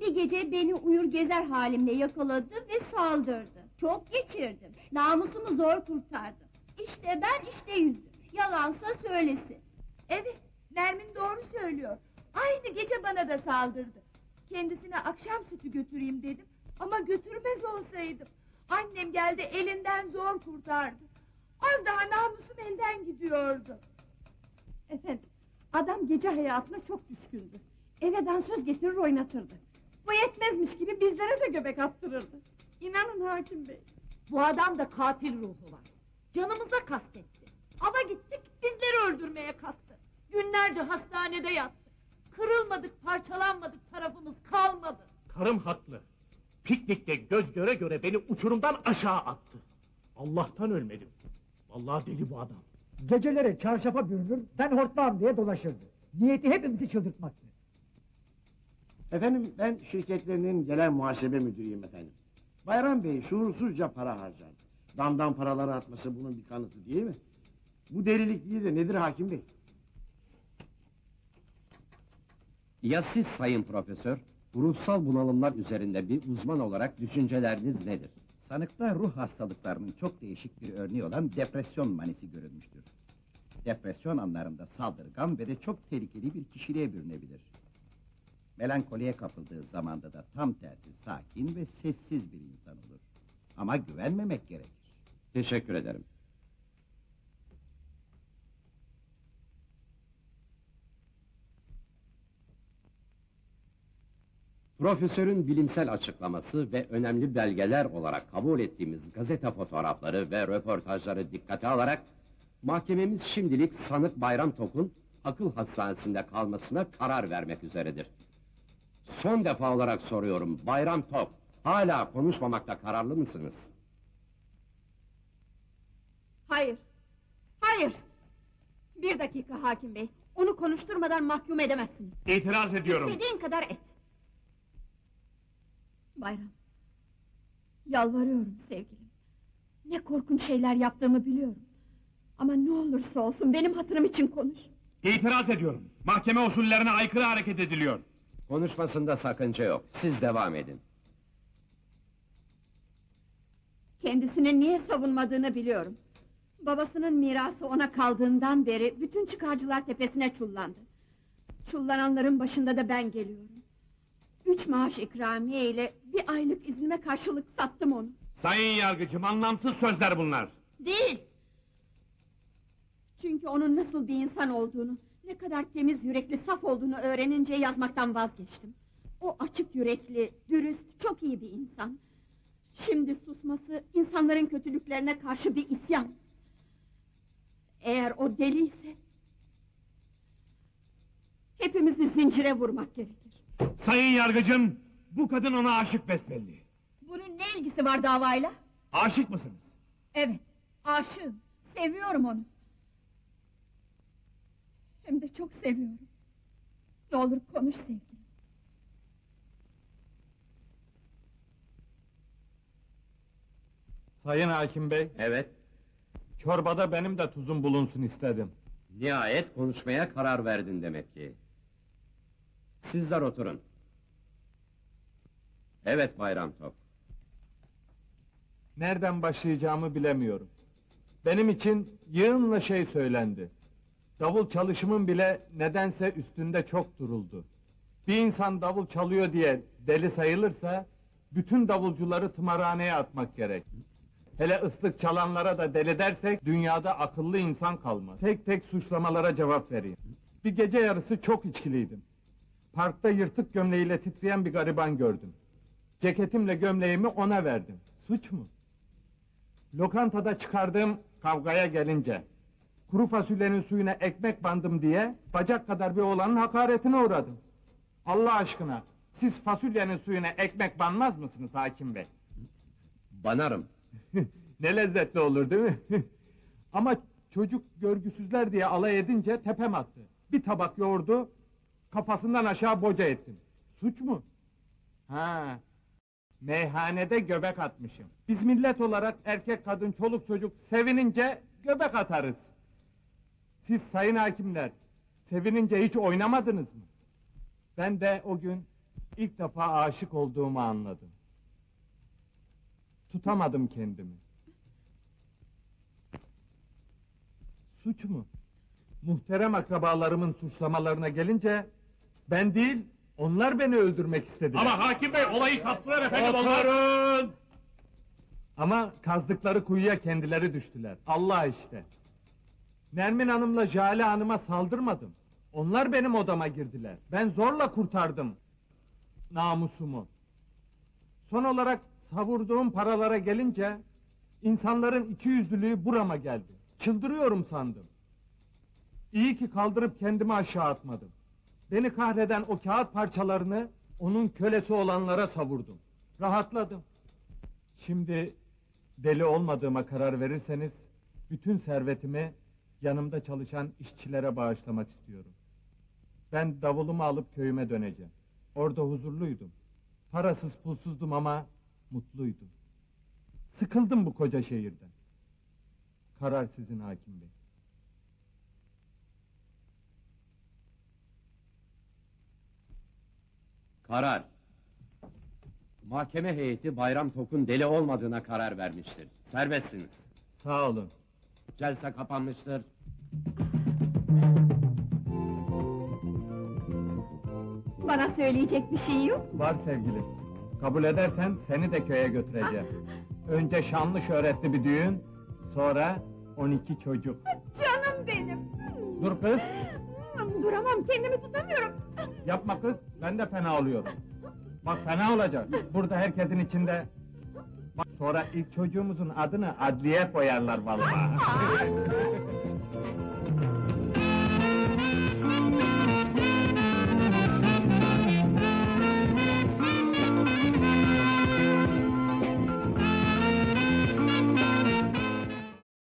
Bir gece beni uyur gezer halimle yakaladı ve saldırdı. Çok geçirdim, namusumu zor kurtardım. İşte ben, işte yüzüm. Yalansa söylesin. Evet, Nermin doğru söylüyor. Aynı gece bana da saldırdı. Kendisine akşam sütü götüreyim dedim ama götürmez olsaydım. Annem geldi, elinden zor kurtardı. Az daha namusum elden gidiyordu. Efendim, adam gece hayatına çok düşkündü. Eve dansöz getirir oynatırdı. Bu yetmezmiş gibi bizlere de göbek attırırdı. İnanın hakim bey, bu adam da katil ruhu var. Canımıza kastetti. Ava gittik, bizleri öldürmeye kalktı. Günlerce hastanede yattı. Kırılmadık, parçalanmadık tarafımız kalmadı. Karım haklı. Piknikte göz göre göre beni uçurumdan aşağı attı. Allah'tan ölmedim. Vallahi deli bu adam. Geceleri çarşafa bürünür, ben hortlağım diye dolaşırdı. Niyeti hepimizi çıldırtmaktı. Efendim, ben şirketlerinin gelen muhasebe müdürüyüm efendim. Bayram bey şuursuzca para harcadı. Damdan paraları atması bunun bir kanıtı değil mi? Bu delilik değil de nedir hakim bey? Ya siz sayın profesör? Ruhsal bunalımlar üzerinde bir uzman olarak düşünceleriniz nedir? Sanıkta ruh hastalıklarının çok değişik bir örneği olan depresyon manisi görülmüştür. Depresyon anlarında saldırgan ve de çok tehlikeli bir kişiliğe bürünebilir. Melankoliye kapıldığı zamanda da tam tersi sakin ve sessiz bir insan olur. Ama güvenmemek gerekir. Teşekkür ederim. Profesörün bilimsel açıklaması ve önemli belgeler olarak kabul ettiğimiz gazete fotoğrafları ve röportajları dikkate alarak mahkememiz şimdilik sanık Bayram Tok'un akıl hastanesinde kalmasına karar vermek üzeredir. Son defa olarak soruyorum, Bayram Tok, hala konuşmamakta kararlı mısınız? Hayır, hayır! Bir dakika hakim bey, onu konuşturmadan mahkum edemezsiniz. İtiraz ediyorum! İstediğin kadar et! Bayram, yalvarıyorum sevgilim. Ne korkunç şeyler yaptığımı biliyorum. Ama ne olursa olsun benim hatırım için konuş. İtiraz ediyorum. Mahkeme usullerine aykırı hareket ediliyor. Konuşmasında sakınca yok. Siz devam edin. Kendisini niye savunmadığını biliyorum. Babasının mirası ona kaldığından beri bütün çıkarcılar tepesine çullandı. Çullananların başında da ben geliyorum. 3 maaş ikramiye ile 1 aylık iznime karşılık sattım onu. Sayın yargıcım, anlamsız sözler bunlar! Değil! Çünkü onun nasıl bir insan olduğunu, ne kadar temiz yürekli, saf olduğunu öğrenince yazmaktan vazgeçtim. O açık yürekli, dürüst, çok iyi bir insan. Şimdi susması, insanların kötülüklerine karşı bir isyan. Eğer o deliyse... hepimizi zincire vurmak gerekir. Sayın yargıcım, bu kadın ona aşık besbelli. Bunun ne ilgisi var davayla? Aşık mısınız? Evet, aşığım. Seviyorum onu. Hem de çok seviyorum. Ne olur konuş sevgilim. Sayın Hakim Bey. Evet. Çorbada benim de tuzum bulunsun istedim. Nihayet konuşmaya karar verdin demek ki. Sizler oturun. Evet Bayram Tok. Nereden başlayacağımı bilemiyorum. Benim için yığınla şey söylendi. Davul çalışımın bile nedense üstünde çok duruldu. Bir insan davul çalıyor diye deli sayılırsa... bütün davulcuları tımarhaneye atmak gerek. Hele ıslık çalanlara da deli dersek dünyada akıllı insan kalmaz. Tek tek suçlamalara cevap vereyim. Bir gece yarısı çok içkiliydim. Parkta yırtık gömleğiyle titreyen bir gariban gördüm. Ceketimle gömleğimi ona verdim. Suç mu? Lokantada çıkardığım kavgaya gelince... kuru fasulyenin suyuna ekmek bandım diye... bacak kadar bir oğlanın hakaretine uğradım. Allah aşkına... siz fasulyenin suyuna ekmek banmaz mısınız Hakim Bey? Banarım. Ne lezzetli olur değil mi? Ama çocuk görgüsüzler diye alay edince tepem attı. Bir tabak yoğurdu... kafasından aşağı boca ettim. Suç mu? Ha. Meyhanede göbek atmışım. Biz millet olarak erkek, kadın, çoluk, çocuk sevinince göbek atarız. Siz sayın hakimler, sevinince hiç oynamadınız mı? Ben de o gün ilk defa aşık olduğumu anladım. Tutamadım kendimi. Suç mu? Muhterem akrabalarımın suçlamalarına gelince... ben değil, onlar beni öldürmek istediler. Ama Hakim Bey, olayı sattılar efendim, onlar! Ama kazdıkları kuyuya kendileri düştüler. Allah işte! Nermin Hanım'la Cale Hanım'a saldırmadım. Onlar benim odama girdiler. Ben zorla kurtardım namusumu. Son olarak savurduğum paralara gelince... insanların ikiyüzlülüğü burama geldi. Çıldırıyorum sandım. İyi ki kaldırıp kendimi aşağı atmadım. Beni kahreden o kağıt parçalarını... onun kölesi olanlara savurdum. Rahatladım. Şimdi deli olmadığıma karar verirseniz... bütün servetimi... yanımda çalışan işçilere bağışlamak istiyorum. Ben davulumu alıp köyüme döneceğim. Orada huzurluydum. Parasız pulsuzdum ama mutluydum. Sıkıldım bu koca şehirden. Karar sizin Hakim Bey. Karar. Mahkeme heyeti Bayram Tok'un deli olmadığına karar vermiştir. Serbestsiniz. Sağ olun. Celsa kapanmıştır. Bana söyleyecek bir şey yok mu? Var sevgilim. Kabul edersen seni de köye götüreceğim. Önce şanlı şöhretli bir düğün, sonra 12 çocuk. Canım benim! Dur kız! Duramam, kendimi tutamıyorum. Yapma kız, ben de fena oluyorum. Bak fena olacak, burada herkesin içinde. Bak sonra ilk çocuğumuzun adını adliye koyarlar vallahi.